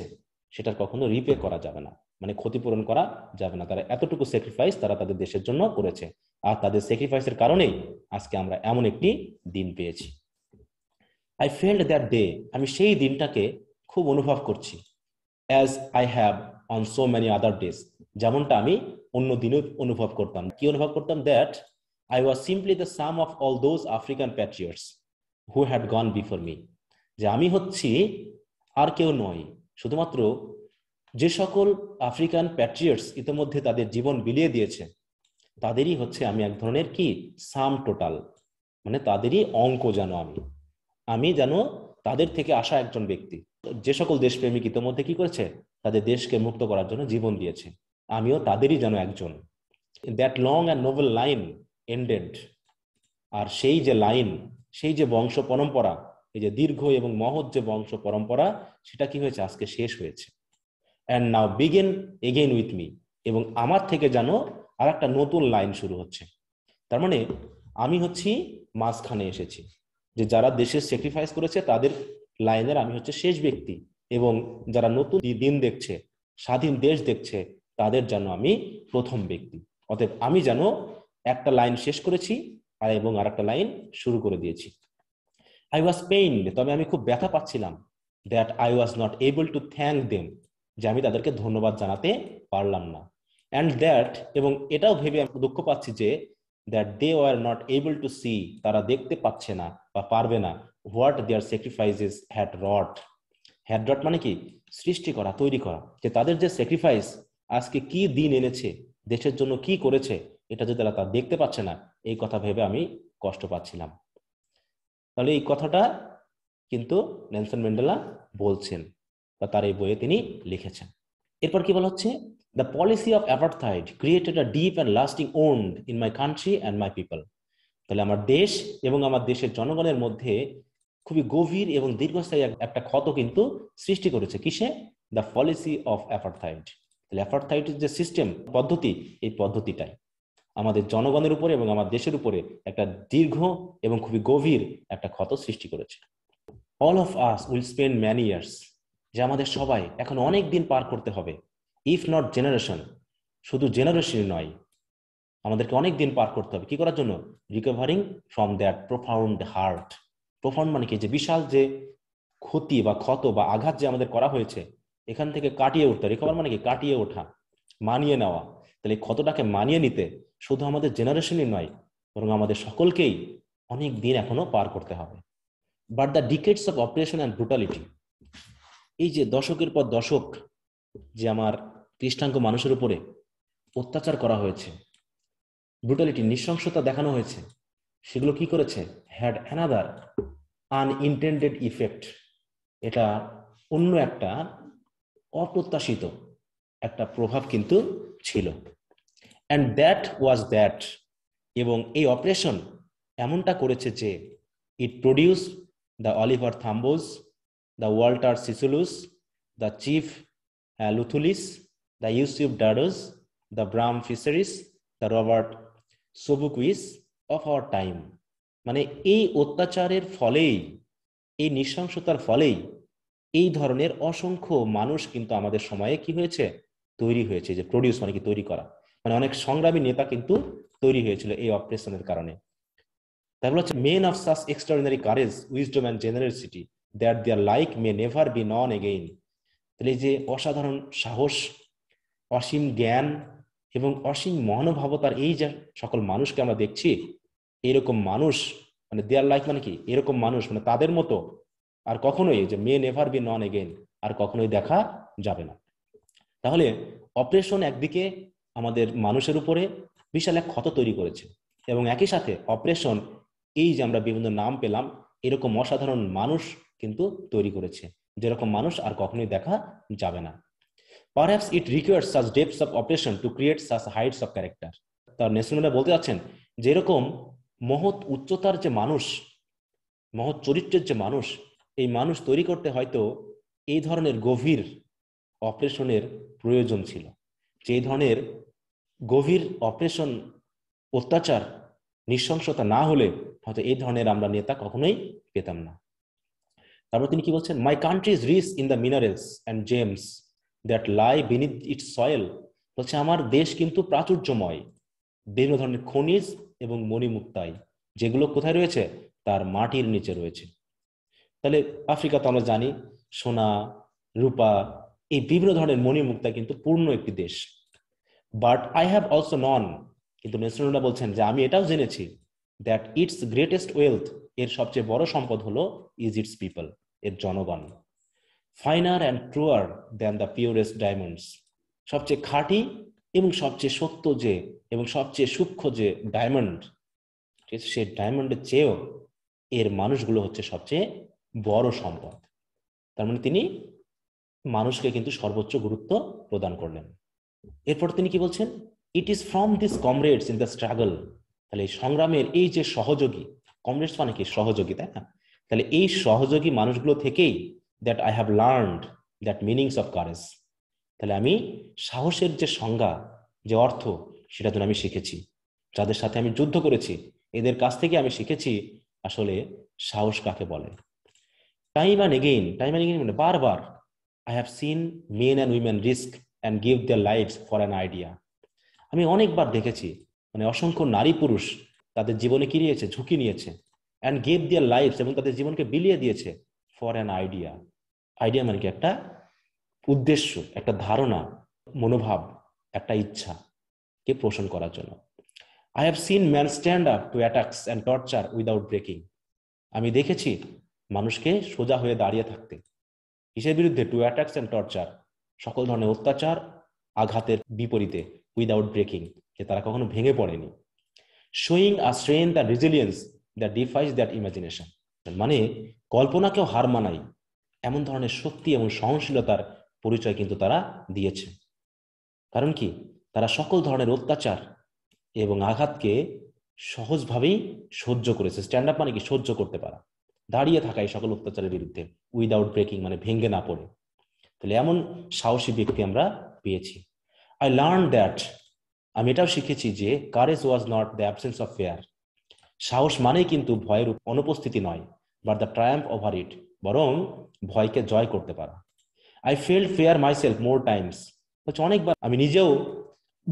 সেটার কখনো রিপে করা যাবে না, মানে ক্ষতিপূরণ করা যাবে না। তারা এতটুকু স্যাক্রিফাইস তারা তাদের দেশের জন্য করেছে, আর তাদের স্যাক্রিফাইসের কারণেই আজকে আমরা এমন একটি দিন পেয়েছি। আই ফেল্ড দ্যাট ডে, আমি সেই দিনটাকে খুব অনুভব করছি, as I have on so many other days, যেমনটা আমি অন্য দিনেও অনুভব করতাম। কি অনুভব করতাম? That I was simply the sum of all those African patriots who had gone before me, যে আমি হচ্ছি আর কেউ নয়, শুধুমাত্র যে সকল আফ্রিকান প্যাট্রিয়টস ইতিমধ্যে তাদের জীবন বিলিয়ে দিয়েছে তাদেরই হচ্ছে আমি এক ধরনের কি সাম টোটাল, মানে তাদেরই অঙ্ক, জানো আমি আমি যেন তাদের থেকে আসা একজন ব্যক্তি যে সকল দেশপ্রেমিক ইতিমধ্যে কি করেছে তাদের দেশকে মুক্ত করার জন্য জীবন দিয়েছে আমিও তাদেরই যেন একজন that long and noble line ended আর সেই যে লাইন সেই যে বংশ পরম্পরা এই যে দীর্ঘ এবং মহৎ যে বংশ পরম্পরা সেটা কি হয়েছে আজকে শেষ হয়েছে and now begin again with me এবং আমার থেকে জানো আরেকটা নতুন লাইন শুরু হচ্ছে তার মানে আমি হচ্ছি মাঝখানে এসেছি যে যারা দেশের স্যাক্রিফাইস করেছে তাদের লাইনের আমি হচ্ছে শেষ ব্যক্তি এবং যারা নতুন দিন দেখছে স্বাধীন দেশ দেখছে তাদের জানো আমি প্রথম ব্যক্তি অতএব আমি জানো একটা লাইন শেষ করেছি আর এবং আরেকটা লাইন শুরু করে দিয়েছি I was pained তবে আমি খুব ব্যথা পাচ্ছিলাম that I was not able to thank them যে আমি তাদেরকে ধন্যবাদ জানাতে পারলাম না and that এবং এটাও ভেবে আমি দুঃখ পাচ্ছি যে that they were not able to see তারা দেখতে পাচ্ছে না বা পারবে না what their sacrifices had wrought had wrought মানে কি সৃষ্টি করা তৈরি করা যে তাদের যে স্যাক্রিফাইস আজকে কি দিন এনেছে দেশের জন্য কি করেছে এটা যে তারা তা দেখতে পাচ্ছে না এই কথা ভেবে আমি কষ্ট পাচ্ছিলাম তাহলে এই কথাটা কিন্তু নেলসন ম্যান্ডেলা বলছেন বা তার এই বইয়ে তিনি লিখেছেন এরপর কি বলা হচ্ছে The policy of apartheid created a deep and lasting wound in my country and my people তাহলে আমার দেশ এবং আমার দেশের জনগণের মধ্যে খুবই গভীর এবং দীর্ঘস্থায়ী একটা ক্ষত কিন্তু সৃষ্টি করেছে কিসে The policy of apartheid তাহলে apartheid এর যে সিস্টেম পদ্ধতি এই পদ্ধতিটাই আমাদের জনগণের উপরে এবং আমাদের দেশের উপরে একটা দীর্ঘ এবং খুবই গভীর একটা ক্ষত সৃষ্টি করেছে All of us will spend many years যে আমাদের সবাই এখন অনেক দিন পার করতে হবে if not generation শুধু জেনারেশন নয় আমাদেরকে অনেক দিন পার করতে হবে কি করার জন্য recovering from that profound hurt profound মানে কি যে বিশাল যে ক্ষতি বা ক্ষত বা আঘাত যে আমাদের করা হয়েছে এখান থেকে কাটিয়ে উঠতে recover মানে কি কাটিয়ে ওঠা মানিয়ে নেওয়া তাহলে ক্ষতটাকে মানিয়ে নিতে শুধু আমাদের জেনারেশনই নয় বরং আমাদের সকলকেই অনেক দিন এখনো পার করতে হবে but the decades of oppression and brutality এই যে দশকের পর দশক যে আমার কৃষ্ণাঙ্গ মানুষের উপরে অত্যাচার করা হয়েছে ব্রুটালিটি নিঃসংসতা দেখানো হয়েছে সেগুলো কি করেছে had another unintended effect এটা অন্য একটা অপ্রত্যাশিত একটা প্রভাব কিন্তু ছিল and that was that এবং এই অপারেশন এমনটা করেছে যে it produced the Oliver Tambo's the Walter Sisulu's the Chief Uh, Luthulis, the Yusuf Dados, the Bram Fisheries, the Robert Sobuquis of our time. মানে এই অত্যাচারের ফলেই এই নিঃসংসতার ফলেই এই ধরনের অসংখ্য মানুষ কিন্তু আমাদের সময়ে কি হয়েছে তৈরি হয়েছে যে প্রোডিউস মানে কি তৈরি করা মানে অনেক সংগ্রামী নেতা কিন্তু তৈরি হয়েছিল এই অপারেশনের কারণে তাই বলা হচ্ছে men of such extraordinary courage, wisdom and generosity that their like may never be known again. তাহলে যে অসাধারণ সাহস অসীম জ্ঞান এবং অসীম মহানুভবতার এই যে সকল মানুষকে আমরা দেখছি এরকম মানুষ মানে দেয়ার লাইফ মানে কি এরকম মানুষ মানে তাদের মতো আর কখনোই যে may never be known again আর কখনোই দেখা যাবে না তাহলে অপারেশন একদিকে আমাদের মানুষের উপরে বিশাল এক ক্ষত তৈরি করেছে এবং একই সাথে অপারেশন এই যে আমরা বিভিন্ন নাম পেলাম এরকম অসাধারণ মানুষ কিন্তু তৈরি করেছে যেরকম মানুষ আর কখনোই দেখা যাবে না perhaps it requires such depths of oppression to create such heights of character তার নেলসন বলতে যাচ্ছেন যেরকম মহৎ উচ্চতার যে মানুষ মহৎ চরিত্রের যে মানুষ এই মানুষ তৈরি করতে হয়তো এই ধরনের গভীর অপারেশনের প্রয়োজন ছিল যে ধরনের গভীর অপারেশন অত্যাচার নিঃসংসতা না হলে হয়তো এই ধরনের আমরা নেতা কখনোই পেতাম না তারপর তিনি কি বলছেন my country is rich in the minerals and gems that lie beneath its soil বলছে আমার দেশ কিন্তু প্রাচুর্যময় বিভিন্ন ধরনের খনিজ এবং মণিমুক্তায় যেগুলো কোথায় রয়েছে তার মাটির নিচে রয়েছে তাহলে আফ্রিকা তো আমরা জানি সোনা রূপা এই বিভিন্ন ধরনের মণিমুক্তা কিন্তু পূর্ণ একটি দেশ but I have also known কিন্তু নেলসন বলছেন যে আমি এটাও জেনেছি দ্যাট ইটস গ্রেটেস্ট ওয়েলথ এর সবচেয়ে বড় সম্পদ হলো ইজ ইটস পিপল এর জনগণ finer and truer than the purest diamonds সবচেয়ে খাঁটি এবং সবচেয়ে সত্য যে এবং সবচেয়ে সূক্ষ্ম যে ডায়মন্ড সেই ডায়মন্ডের চেয়েও এর মানুষগুলো হচ্ছে সবচেয়ে বড় সম্পদ তার মানে তিনি মানুষকে কিন্তু সর্বোচ্চ গুরুত্ব প্রদান করলেন এরপর তিনি কি বলছেন it is from these comrades in the struggle তাহলে এই সংগ্রামের এই যে সহযোগী comrades মানে কি সহযোগী তাই না তাহলে এই সহযোগী মানুষগুলো থেকেই that I have learned that meanings of courage তাহলে আমি সাহসের যে সংজ্ঞা যে অর্থ সেটা আমি শিখেছি যাদের সাথে আমি যুদ্ধ করেছি এদের কাছ থেকে আমি শিখেছি আসলে সাহস কাকে বলে time and again time and again মানে বারবার I have seen men and women risk and give their lives for an idea আমি অনেকবার দেখেছি মানে অসংখ্য নারী পুরুষ তাদের জীবনে কি নিয়েছে ঝুঁকি নিয়েছে and gave their lives এবং তাদের জীবনকে বিলিয়ে দিয়েছে for an idea idea মানে কি একটা উদ্দেশ্য একটা ধারণা মনোভাব একটা ইচ্ছা কে পোষণ করার জন্য I have seen men stand up to attacks and torture without breaking আমি দেখেছি মানুষকে সোজা হয়ে দাঁড়িয়ে থাকতে এর বিরুদ্ধে টু অ্যাটাকস এন্ড টর্চার সকল ধরনের অত্যাচার আঘাতের বিপরীতে উইদাউট ব্রেকিং যে তারা কখনো ভেঙে পড়েনি showing a strength and resilience that defies that imagination মানে কল্পনাকেও হার মানায় এমন ধরনের শক্তি এবং সহনশীলতার পরিচয় কিন্তু তারা দিয়েছে কারণ কি তারা সকল ধরনের অত্যাচার এবং আঘাতকে সহজভাবেই সহ্য করেছে স্ট্যান্ড আপ মানে কি সহ্য করতে পারা দাঁড়িয়ে থাকা এই সকল অত্যাচারের বিরুদ্ধে উইদাউট ব্রেকিং মানে ভেঙে না পড়ে তাহলে এমন সাহসী ব্যক্তি আমরা পেয়েছি আই লার্ন দ্যাট আমি এটাও শিখেছি যে courage was not the absence of fear সাহস মানেই কিন্তু ভয়ের অনুপস্থিতি নয় but the triumph over it বরং ভয়কে জয় করতে পারা I felt fear myself more times হচ্ছে অনেকবার আমি নিজেও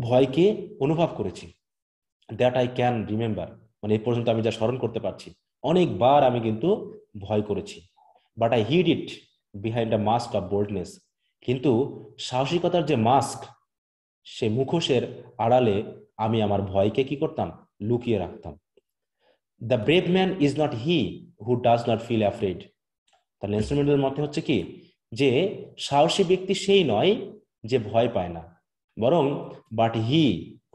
ভয়কে অনুভব করেছি দ্যাট আই ক্যান রিমেম্বার মানে এই পর্যন্ত আমি যা স্মরণ করতে পারছি অনেকবার আমি কিন্তু ভয় করেছি but I hid it behind a mask of boldness কিন্তু সাহসিকতার যে মাস্ক সে মুখোশের আড়ালে আমি আমার ভয়কে কি করতাম লুকিয়ে রাখতাম the brave man is not he who does not feel afraid তাহলে নেলসন ম্যান্ডেলার মতে হচ্ছে কি যে সাহসী ব্যক্তি সেই নয় যে ভয় পায় না বরং but he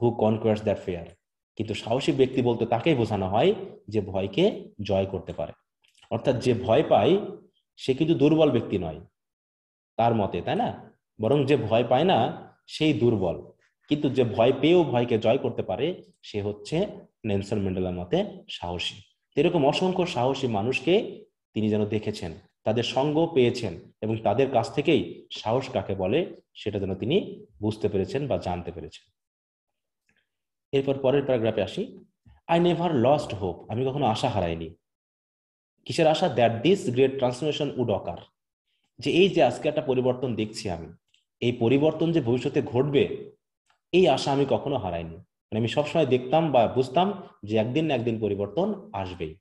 who conquers that fear কিন্তু সাহসী ব্যক্তি বলতে তাকেই বোঝানো হয় যে ভয়কে জয় করতে পারে অর্থাৎ যে ভয় পায় সে কিন্তু দুর্বল ব্যক্তি নয় তার মতে তাই না বরং যে ভয় পায় না সেই দুর্বল কিন্তু যে ভয় পেয়েও ভয়কে জয় করতে পারে সে হচ্ছে নেলসন ম্যান্ডেলার মতে সাহসী এরকম অসংখ্য সাহসী মানুষকে তিনি যেন দেখেছেন তাদের সঙ্গ পেয়েছেন এবং তাদের কাছ থেকেই সাহস কাকে বলে সেটা যেন তিনি বুঝতে পেরেছেন বা জানতে পেরেছেন এরপর পরের প্যারাগ্রাফে আসি আই নেভার লস্ট হোপ আমি কখনো আশা হারাইনি কিসের আশা that this great transformation would occur যে এই যে আজকে একটা পরিবর্তন দেখছি আমি এই পরিবর্তন যে ভবিষ্যতে ঘটবে এই আশা আমি কখনো হারাইনি মানে আমি সবসময় দেখতাম বা বুঝতাম যে একদিন না একদিন পরিবর্তন আসবেই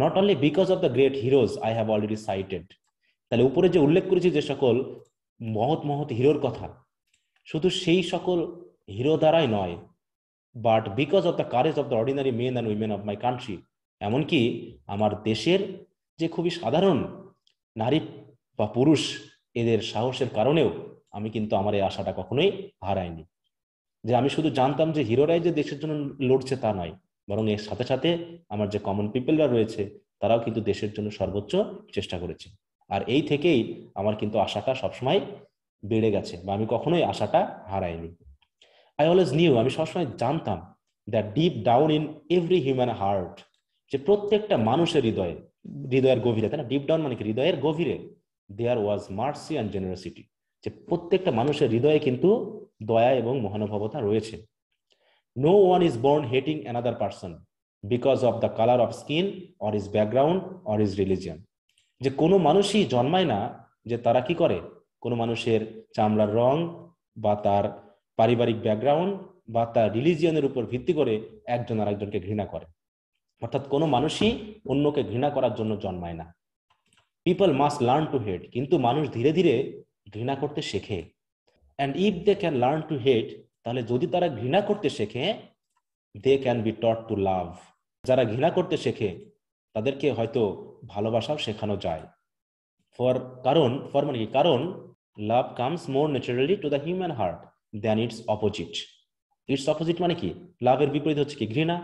not only because of the great heroes I have already cited তাহলে উপরে যে উল্লেখ করেছি যে সকল মহৎ মহৎ হিরোর কথা শুধু সেই সকল হিরো দ্বারাই নয় But because of the courage of the ordinary men and women of my country, এমনকি আমার দেশের যে খুবই সাধারণ নারী বা পুরুষ এদের সাহসের কারণেও আমি কিন্তু আমার এই আশাটা কখনোই হারাইনি যে আমি শুধু জানতাম যে হিরোরাই যে দেশের জন্য লড়ছে তা নয় বরং এর সাথে সাথে আমার যে কমন পিপলরা রয়েছে তারাও কিন্তু দেশের জন্য সর্বোচ্চ চেষ্টা করেছে আর এই থেকেই আমার কিন্তু আশাটা সবসময় বেড়ে গেছে বা আমি কখনোই আশাটা হারাইনি I always knew আমি সবসময় জানতাম that deep down in every human heart যে প্রত্যেকটা মানুষের হৃদয়ে হৃদয়ের গভীরে তাই না deep down মানে কি হৃদয়ের গভীরে there was mercy and generosity যে প্রত্যেকটা মানুষের হৃদয়ে কিন্তু দয়া এবং মহানুভবতা রয়েছে no one is born hating another person because of the color of skin or his background or his religion যে কোনো মানুষই জন্মায় না যে তারা কি করে কোনো মানুষের চামড়ার রং বা তার পারিবারিক ব্যাকগ্রাউন্ড বা তার রিলিজিয়নের উপর ভিত্তি করে একজন আর একজনকে ঘৃণা করে অর্থাৎ কোনো মানুষই অন্যকে ঘৃণা করার জন্য জন্মায় না people must learn to hate কিন্তু মানুষ ধীরে ধীরে ঘৃণা করতে শেখে and if they can learn to hate তাহলে যদি তারা ঘৃণা করতে শেখে they can be taught to love যারা ঘৃণা করতে শেখে তাদেরকে হয়তো ভালোবাসাও শেখানো যায় ফর কারণ ফর মানে কি কারণ love comes more naturally to the human heart than its opposite its opposite মানে কি লাভের বিপরীত হচ্ছে কি ঘৃণা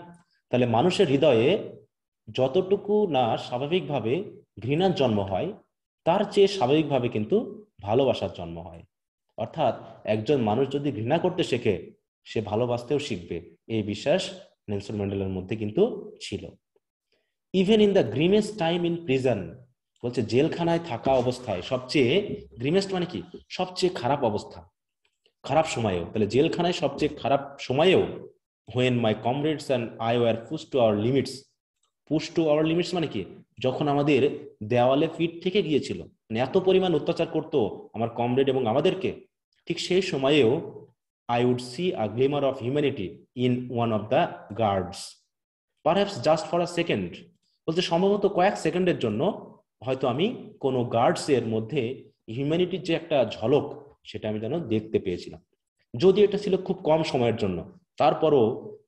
তাহলে মানুষের হৃদয়ে যতটুকু না স্বাভাবিকভাবে ঘৃণার জন্ম হয় তার চেয়ে স্বাভাবিকভাবে কিন্তু ভালোবাসার জন্ম হয় অর্থাৎ একজন মানুষ যদি ঘৃণা করতে শেখে সে ভালোবাসতেও শিখবে এই বিশ্বাস নেলসন ম্যান্ডেলার মধ্যে কিন্তু ছিল even in the grimmest time in prison বলছে জেলখানায় থাকা অবস্থায় সবচেয়ে গ্রিমেস্ট মানে কি সবচেয়ে খারাপ অবস্থা খারাপ সময়ও তাহলে জেলখানায় সবচেয়ে খারাপ সময়ও when my comrades and I were pushed to our limits pushed to our limits মানে কি যখন আমাদের দেওয়ালে ফিট থেকে গিয়েছিল মানে এত পরিমাণ অত্যাচার করত আমার কমরেড এবং আমাদেরকে ঠিক সেই সময়েও I would see a glimmer of humanity in one of the guards perhaps just for a second বলতে সম্ভবত কয়েক সেকেন্ডের জন্য হয়তো আমি কোন গার্ডস এর মধ্যে হিউম্যানিটির যে একটা ঝলক সেটা আমি যেন দেখতে পেয়েছিলাম যদি এটা ছিল খুব কম সময়ের জন্য তারপরও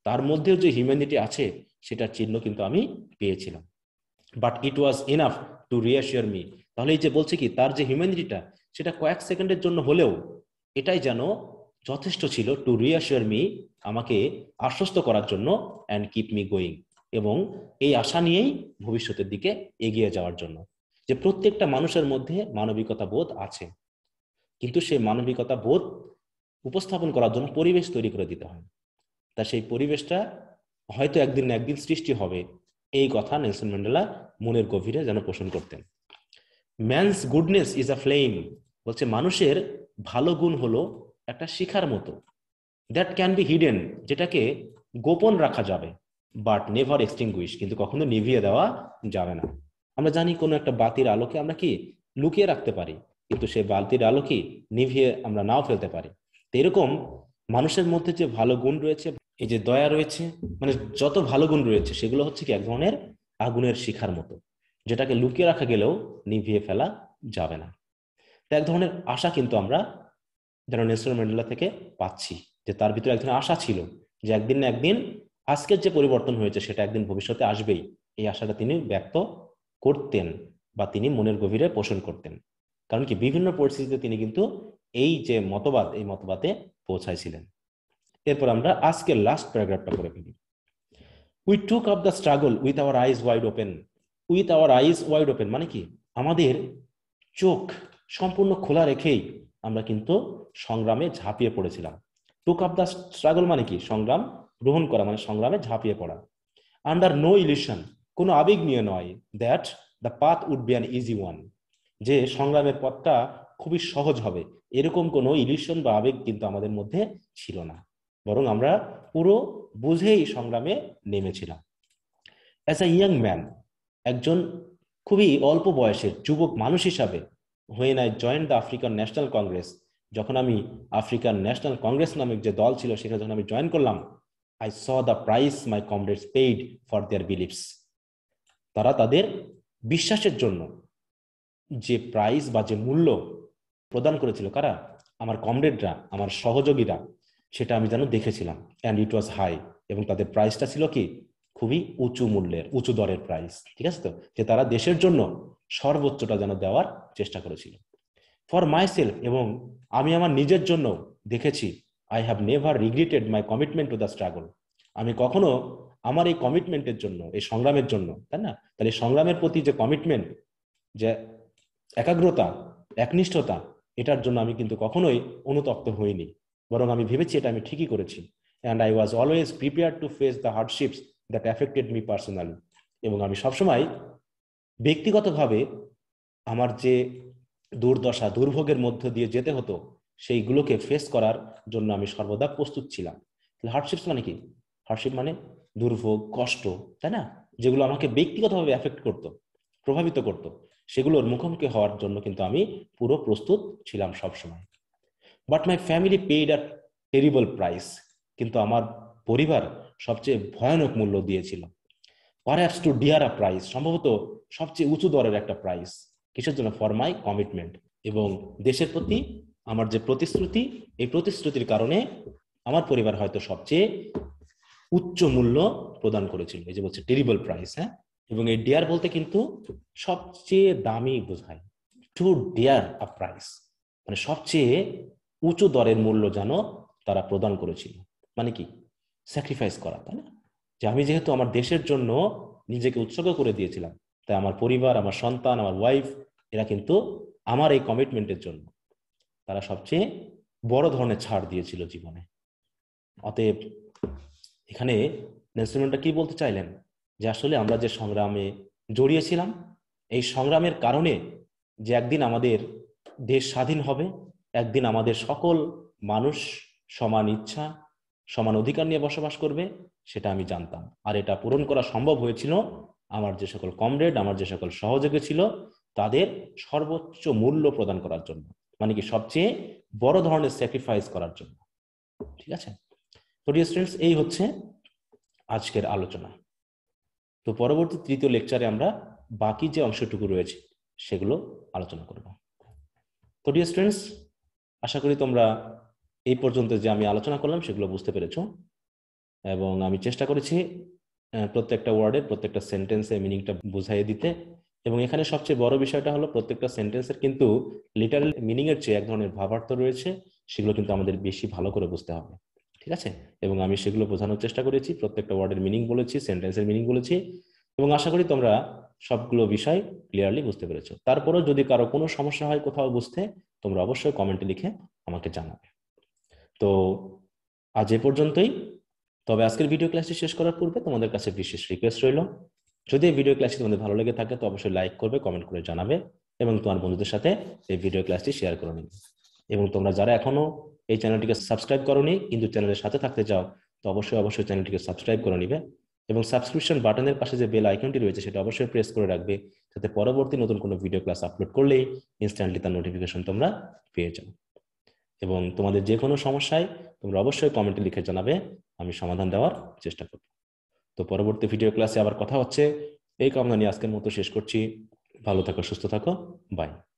তার মধ্যেও যে হিউম্যানিটি আছে সেটা চিহ্ন কিন্তু আমি পেয়েছিলাম but it was enough to reassure me তাহলে এই যে বলছে কি তার যে হিউম্যানিটিটা সেটা কয়েক সেকেন্ডের জন্য হলেও এটাই যেন যথেষ্ট ছিল টু রিঅ্যাসিওর মি আমাকে আশ্বস্ত করার জন্য এন্ড কিপ মি গোয়িং এবং এই আশা নিয়েই ভবিষ্যতের দিকে এগিয়ে যাওয়ার জন্য যে প্রত্যেকটা মানুষের মধ্যে মানবিকতা বোধ আছে কিন্তু সেই মানবিকতা বোধ উপস্থাপন করার জন্য পরিবেশ তৈরি করে দিতে হয় তা সেই পরিবেশটা হয়তো একদিন না একদিন সৃষ্টি হবে এই কথা নেলসন ম্যান্ডেলা মনের গভীরে যেন পোষণ করতেন man's goodness is a flame বলছে মানুষের ভালো গুণ হলো একটা শিখার মতো দ্যাট ক্যান বি হিডেন যেটাকে গোপন রাখা যাবে বাট নেভার এক্সটিংগুইশ কিন্তু কখনো নিভিয়ে দেওয়া যাবে না আমরা জানি কোনো একটা বাতির আলোকে আমরা কি লুকিয়ে রাখতে পারি কিন্তু সেই বাতির আলো কি নিভিয়ে আমরা নাও ফেলতে পারি তো এরকম মানুষের মধ্যে যে ভালো গুণ রয়েছে এই যে দয়া রয়েছে মানে যত ভালো গুণ রয়েছে সেগুলো হচ্ছে কি এক ধরনের আগুনের শিখার মতো যেটাকে লুকিয়ে রাখা গেলেও নিভিয়ে ফেলা যাবে না তো এক ধরনের আশা কিন্তু আমরা যেন নেলসন ম্যান্ডেলা থেকে পাচ্ছি যে তার ভিতরে এক ধরনের আশা ছিল যে একদিন না একদিন আজকের যে পরিবর্তন হয়েছে সেটা একদিন ভবিষ্যতে আসবেই এই আশাটা তিনি ব্যক্ত করতেন বা তিনি মনের গভীরে পোষণ করতেন কারণ কি বিভিন্ন পরিস্থিতিতে তিনি কিন্তু এই যে মতবাদ এই মতবাদে পৌঁছাইছিলেন এরপর আমরা আজকের লাস্ট প্যারাগ্রাফটা করে ফেলি we took up the struggle with our eyes wide open with our eyes wide open মানে কি আমাদের চোখ সম্পূর্ণ খোলা রেখেই আমরা কিন্তু সংগ্রামে ঝাঁপিয়ে পড়েছিলাম টুক আপ দ্য স্ট্রাগল মানে কি সংগ্রাম গ্রহণ করা মানে সংগ্রামে ঝাঁপিয়ে পড়া আন্ডার নো ইলিউশন কোনো আবেগ নিয়ে নয় that the path would be an easy one যে সংগ্রামের পথটা খুবই সহজ হবে এরকম কোনো ইলিউশন বা আবেগ কিন্তু আমাদের মধ্যে ছিল না বরং আমরা পুরো বুঝেই সংগ্রামে নেমেছিলাম অ্যাজ আ ইয়াং ম্যান একজন খুবই অল্প বয়সের যুবক মানুষ হিসাবে when I join the African National Congress যখন আমি আফ্রিকান ন্যাশনাল কংগ্রেস নামক যে দল ছিল সেখানে যখন আমি জয়েন করলাম I saw the price my comrades paid for their beliefs তারা তাদের বিশ্বাসের জন্য যে প্রাইস বা যে মূল্য প্রদান করেছিল কারা আমার কমরেডরা আমার সহযোগীরা সেটা আমি যেন দেখেছিলাম অ্যান্ড ইট ওয়াজ হাই এবং তাদের প্রাইসটা ছিল কি খুবই উঁচু মূল্যের উঁচু দরের প্রাইস ঠিক আছে তো যে তারা দেশের জন্য সর্বোচ্চটা যেন দেওয়ার চেষ্টা করেছিল ফর মাই সেলফ এবং আমি আমার নিজের জন্য দেখেছি I have never regretted my commitment to the struggle আমি কখনো আমার এই কমিটমেন্টের জন্য এই সংগ্রামের জন্য তাই না তাহলে সংগ্রামের প্রতি যে কমিটমেন্ট যে একাগ্রতা একনিষ্ঠতা এটার জন্য আমি কিন্তু কখনোই অনুতপ্ত হইনি বরং আমি ভেবেছি এটা আমি ঠিকই করেছি and I was always prepared to face the hardships that affected me personally এবং আমি সবসময় ব্যক্তিগতভাবে আমার যে দুর্দশা দুর্ভোগের মধ্য দিয়ে যেতে হতো সেইগুলোকে ফেস করার জন্য আমি সর্বদা প্রস্তুত ছিলাম হার্ডশিপস মানে কি হার্ডশিপ মানে দুর্ভোগ কষ্ট তাই না যেগুলো আমাকে ব্যক্তিগতভাবে অ্যাফেক্ট করতো প্রভাবিত করতো সেগুলোর মুখোমুখি হওয়ার জন্য কিন্তু আমি পুরো প্রস্তুত ছিলাম সবসময় but my family paid a terrible price কিন্তু আমার পরিবার সবচেয়ে ভয়ানক মূল্য দিয়েছিল perhaps too dear a price সম্ভবত সবচেয়ে উঁচু দরের একটা প্রাইস কিসের জন্য ফর মাই কমিটমেন্ট এবং দেশের প্রতি আমার যে প্রতিশ্রুতি এই প্রতিশ্রুতির কারণে আমার পরিবার হয়তো সবচেয়ে উচ্চ মূল্য প্রদান করেছিল এই যে বলছে টেরিবল প্রাইস হ্যাঁ এবং এই ডিয়ার বলতে কিন্তু সবচেয়ে দামি বোঝায় টু ডিয়ার আ প্রাইস মানে সবচেয়ে উঁচু দরের মূল্য যেন তারা প্রদান করেছিল মানে কি স্যাক্রিফাইস করা তাই না যে আমি যেহেতু আমার দেশের জন্য নিজেকে উৎসর্গ করে দিয়েছিলাম তাই আমার পরিবার, আমার সন্তান, আমার ওয়াইফ, এরা কিন্তু আমার এই কমিটমেন্টের জন্য তারা সবচেয়ে বড় ধরনের ছাড় দিয়েছিল জীবনে। অতএব এখানে নেলসন ম্যান্ডেলা কি বলতে চাইলেন যে আসলে আমরা যে সংগ্রামে জড়িয়েছিলাম, এই সংগ্রামের কারণে যে একদিন আমাদের দেশ স্বাধীন হবে, একদিন আমাদের সকল মানুষ সমান ইচ্ছা, সমান অধিকার নিয়ে বসবাস করবে, সেটা আমি জানতাম। আর এটা পূরণ করা সম্ভব হয়েছিল আমার যে সকল কমরেড, আমার যে সকল সহযোগী ছিল, তাদের সর্বোচ্চ মূল্য প্রদান করার জন্য, মানে কি সবচেয়ে বড় ধরনের স্যাক্রিফাইস করার জন্য। ঠিক আছে, তো ডিয়ার স্টুডেন্টস, এই হচ্ছে আজকের আলোচনা। তো পরবর্তী তৃতীয় লেকচারে আমরা বাকি যে অংশটুকু রয়েছে সেগুলো আলোচনা করব। তো ডিয়ার স্টুডেন্টস, আশা করি তোমরা এই পর্যন্ত যে আমি আলোচনা করলাম সেগুলো বুঝতে পেরেছো, এবং আমি চেষ্টা করেছি প্রত্যেকটা ওয়ার্ডের, প্রত্যেকটা সেন্টেন্সের মিনিংটা বুঝাইয়ে দিতে। এবং এখানে সবচেয়ে বড় বিষয়টা হলো প্রত্যেকটা সেন্টেন্সের কিন্তু লিটারাল মিনিং এর চেয়ে এক ধরনের ভাবার্থ রয়েছে, সেগুলো কিন্তু আমাদের বেশি ভালো করে বুঝতে হবে। ঠিক আছে, এবং আমি সেগুলো বোঝানোর চেষ্টা করেছি, প্রত্যেকটা ওয়ার্ডের মিনিং বলেছি, সেন্টেন্সের মিনিং বলেছি, এবং আশা করি তোমরা সবগুলো বিষয় ক্লিয়ারলি বুঝতে পেরেছো। তারপরেও যদি কারো কোনো সমস্যা হয় কোথাও বুঝতে, তোমরা অবশ্যই কমেন্টে লিখে আমাকে জানাবে। তো আজ এ পর্যন্তই। তবে আজকের ভিডিও ক্লাসটি শেষ করার পূর্বে তোমাদের কাছে বিশেষ রিকোয়েস্ট রইল, যদি এই ভিডিও ক্লাসটি তোমাদের ভালো লেগে থাকে তো অবশ্যই লাইক করবে, কমেন্ট করে জানাবে, এবং তোমার বন্ধুদের সাথে এই ভিডিও ক্লাসটি শেয়ার করে নিবে। এবং তোমরা যারা এখনো এই চ্যানেলটিকে সাবস্ক্রাইব করোনি কিন্তু চ্যানেলের সাথে থাকতে চাও, তো অবশ্যই অবশ্যই চ্যানেলটিকে সাবস্ক্রাইব করে নিবে, এবং সাবস্ক্রিপশন বাটনের পাশে যে বেল আইকনটি রয়েছে সেটা অবশ্যই প্রেস করে রাখবে, যাতে পরবর্তী নতুন কোনো ভিডিও ক্লাস আপলোড করলেই ইনস্ট্যান্টলি তার নোটিফিকেশন তোমরা পেয়ে যাও। এবং তোমাদের যে কোনো সমস্যায় তোমরা অবশ্যই কমেন্টে লিখে জানাবে, আমি সমাধান দেওয়ার চেষ্টা করব। তো পরবর্তী ভিডিও ক্লাসে আবার কথা হচ্ছে। এই কামনা নিয়ে আজকের মতো শেষ করছি। ভালো থাকো, সুস্থ থাকো, বাই।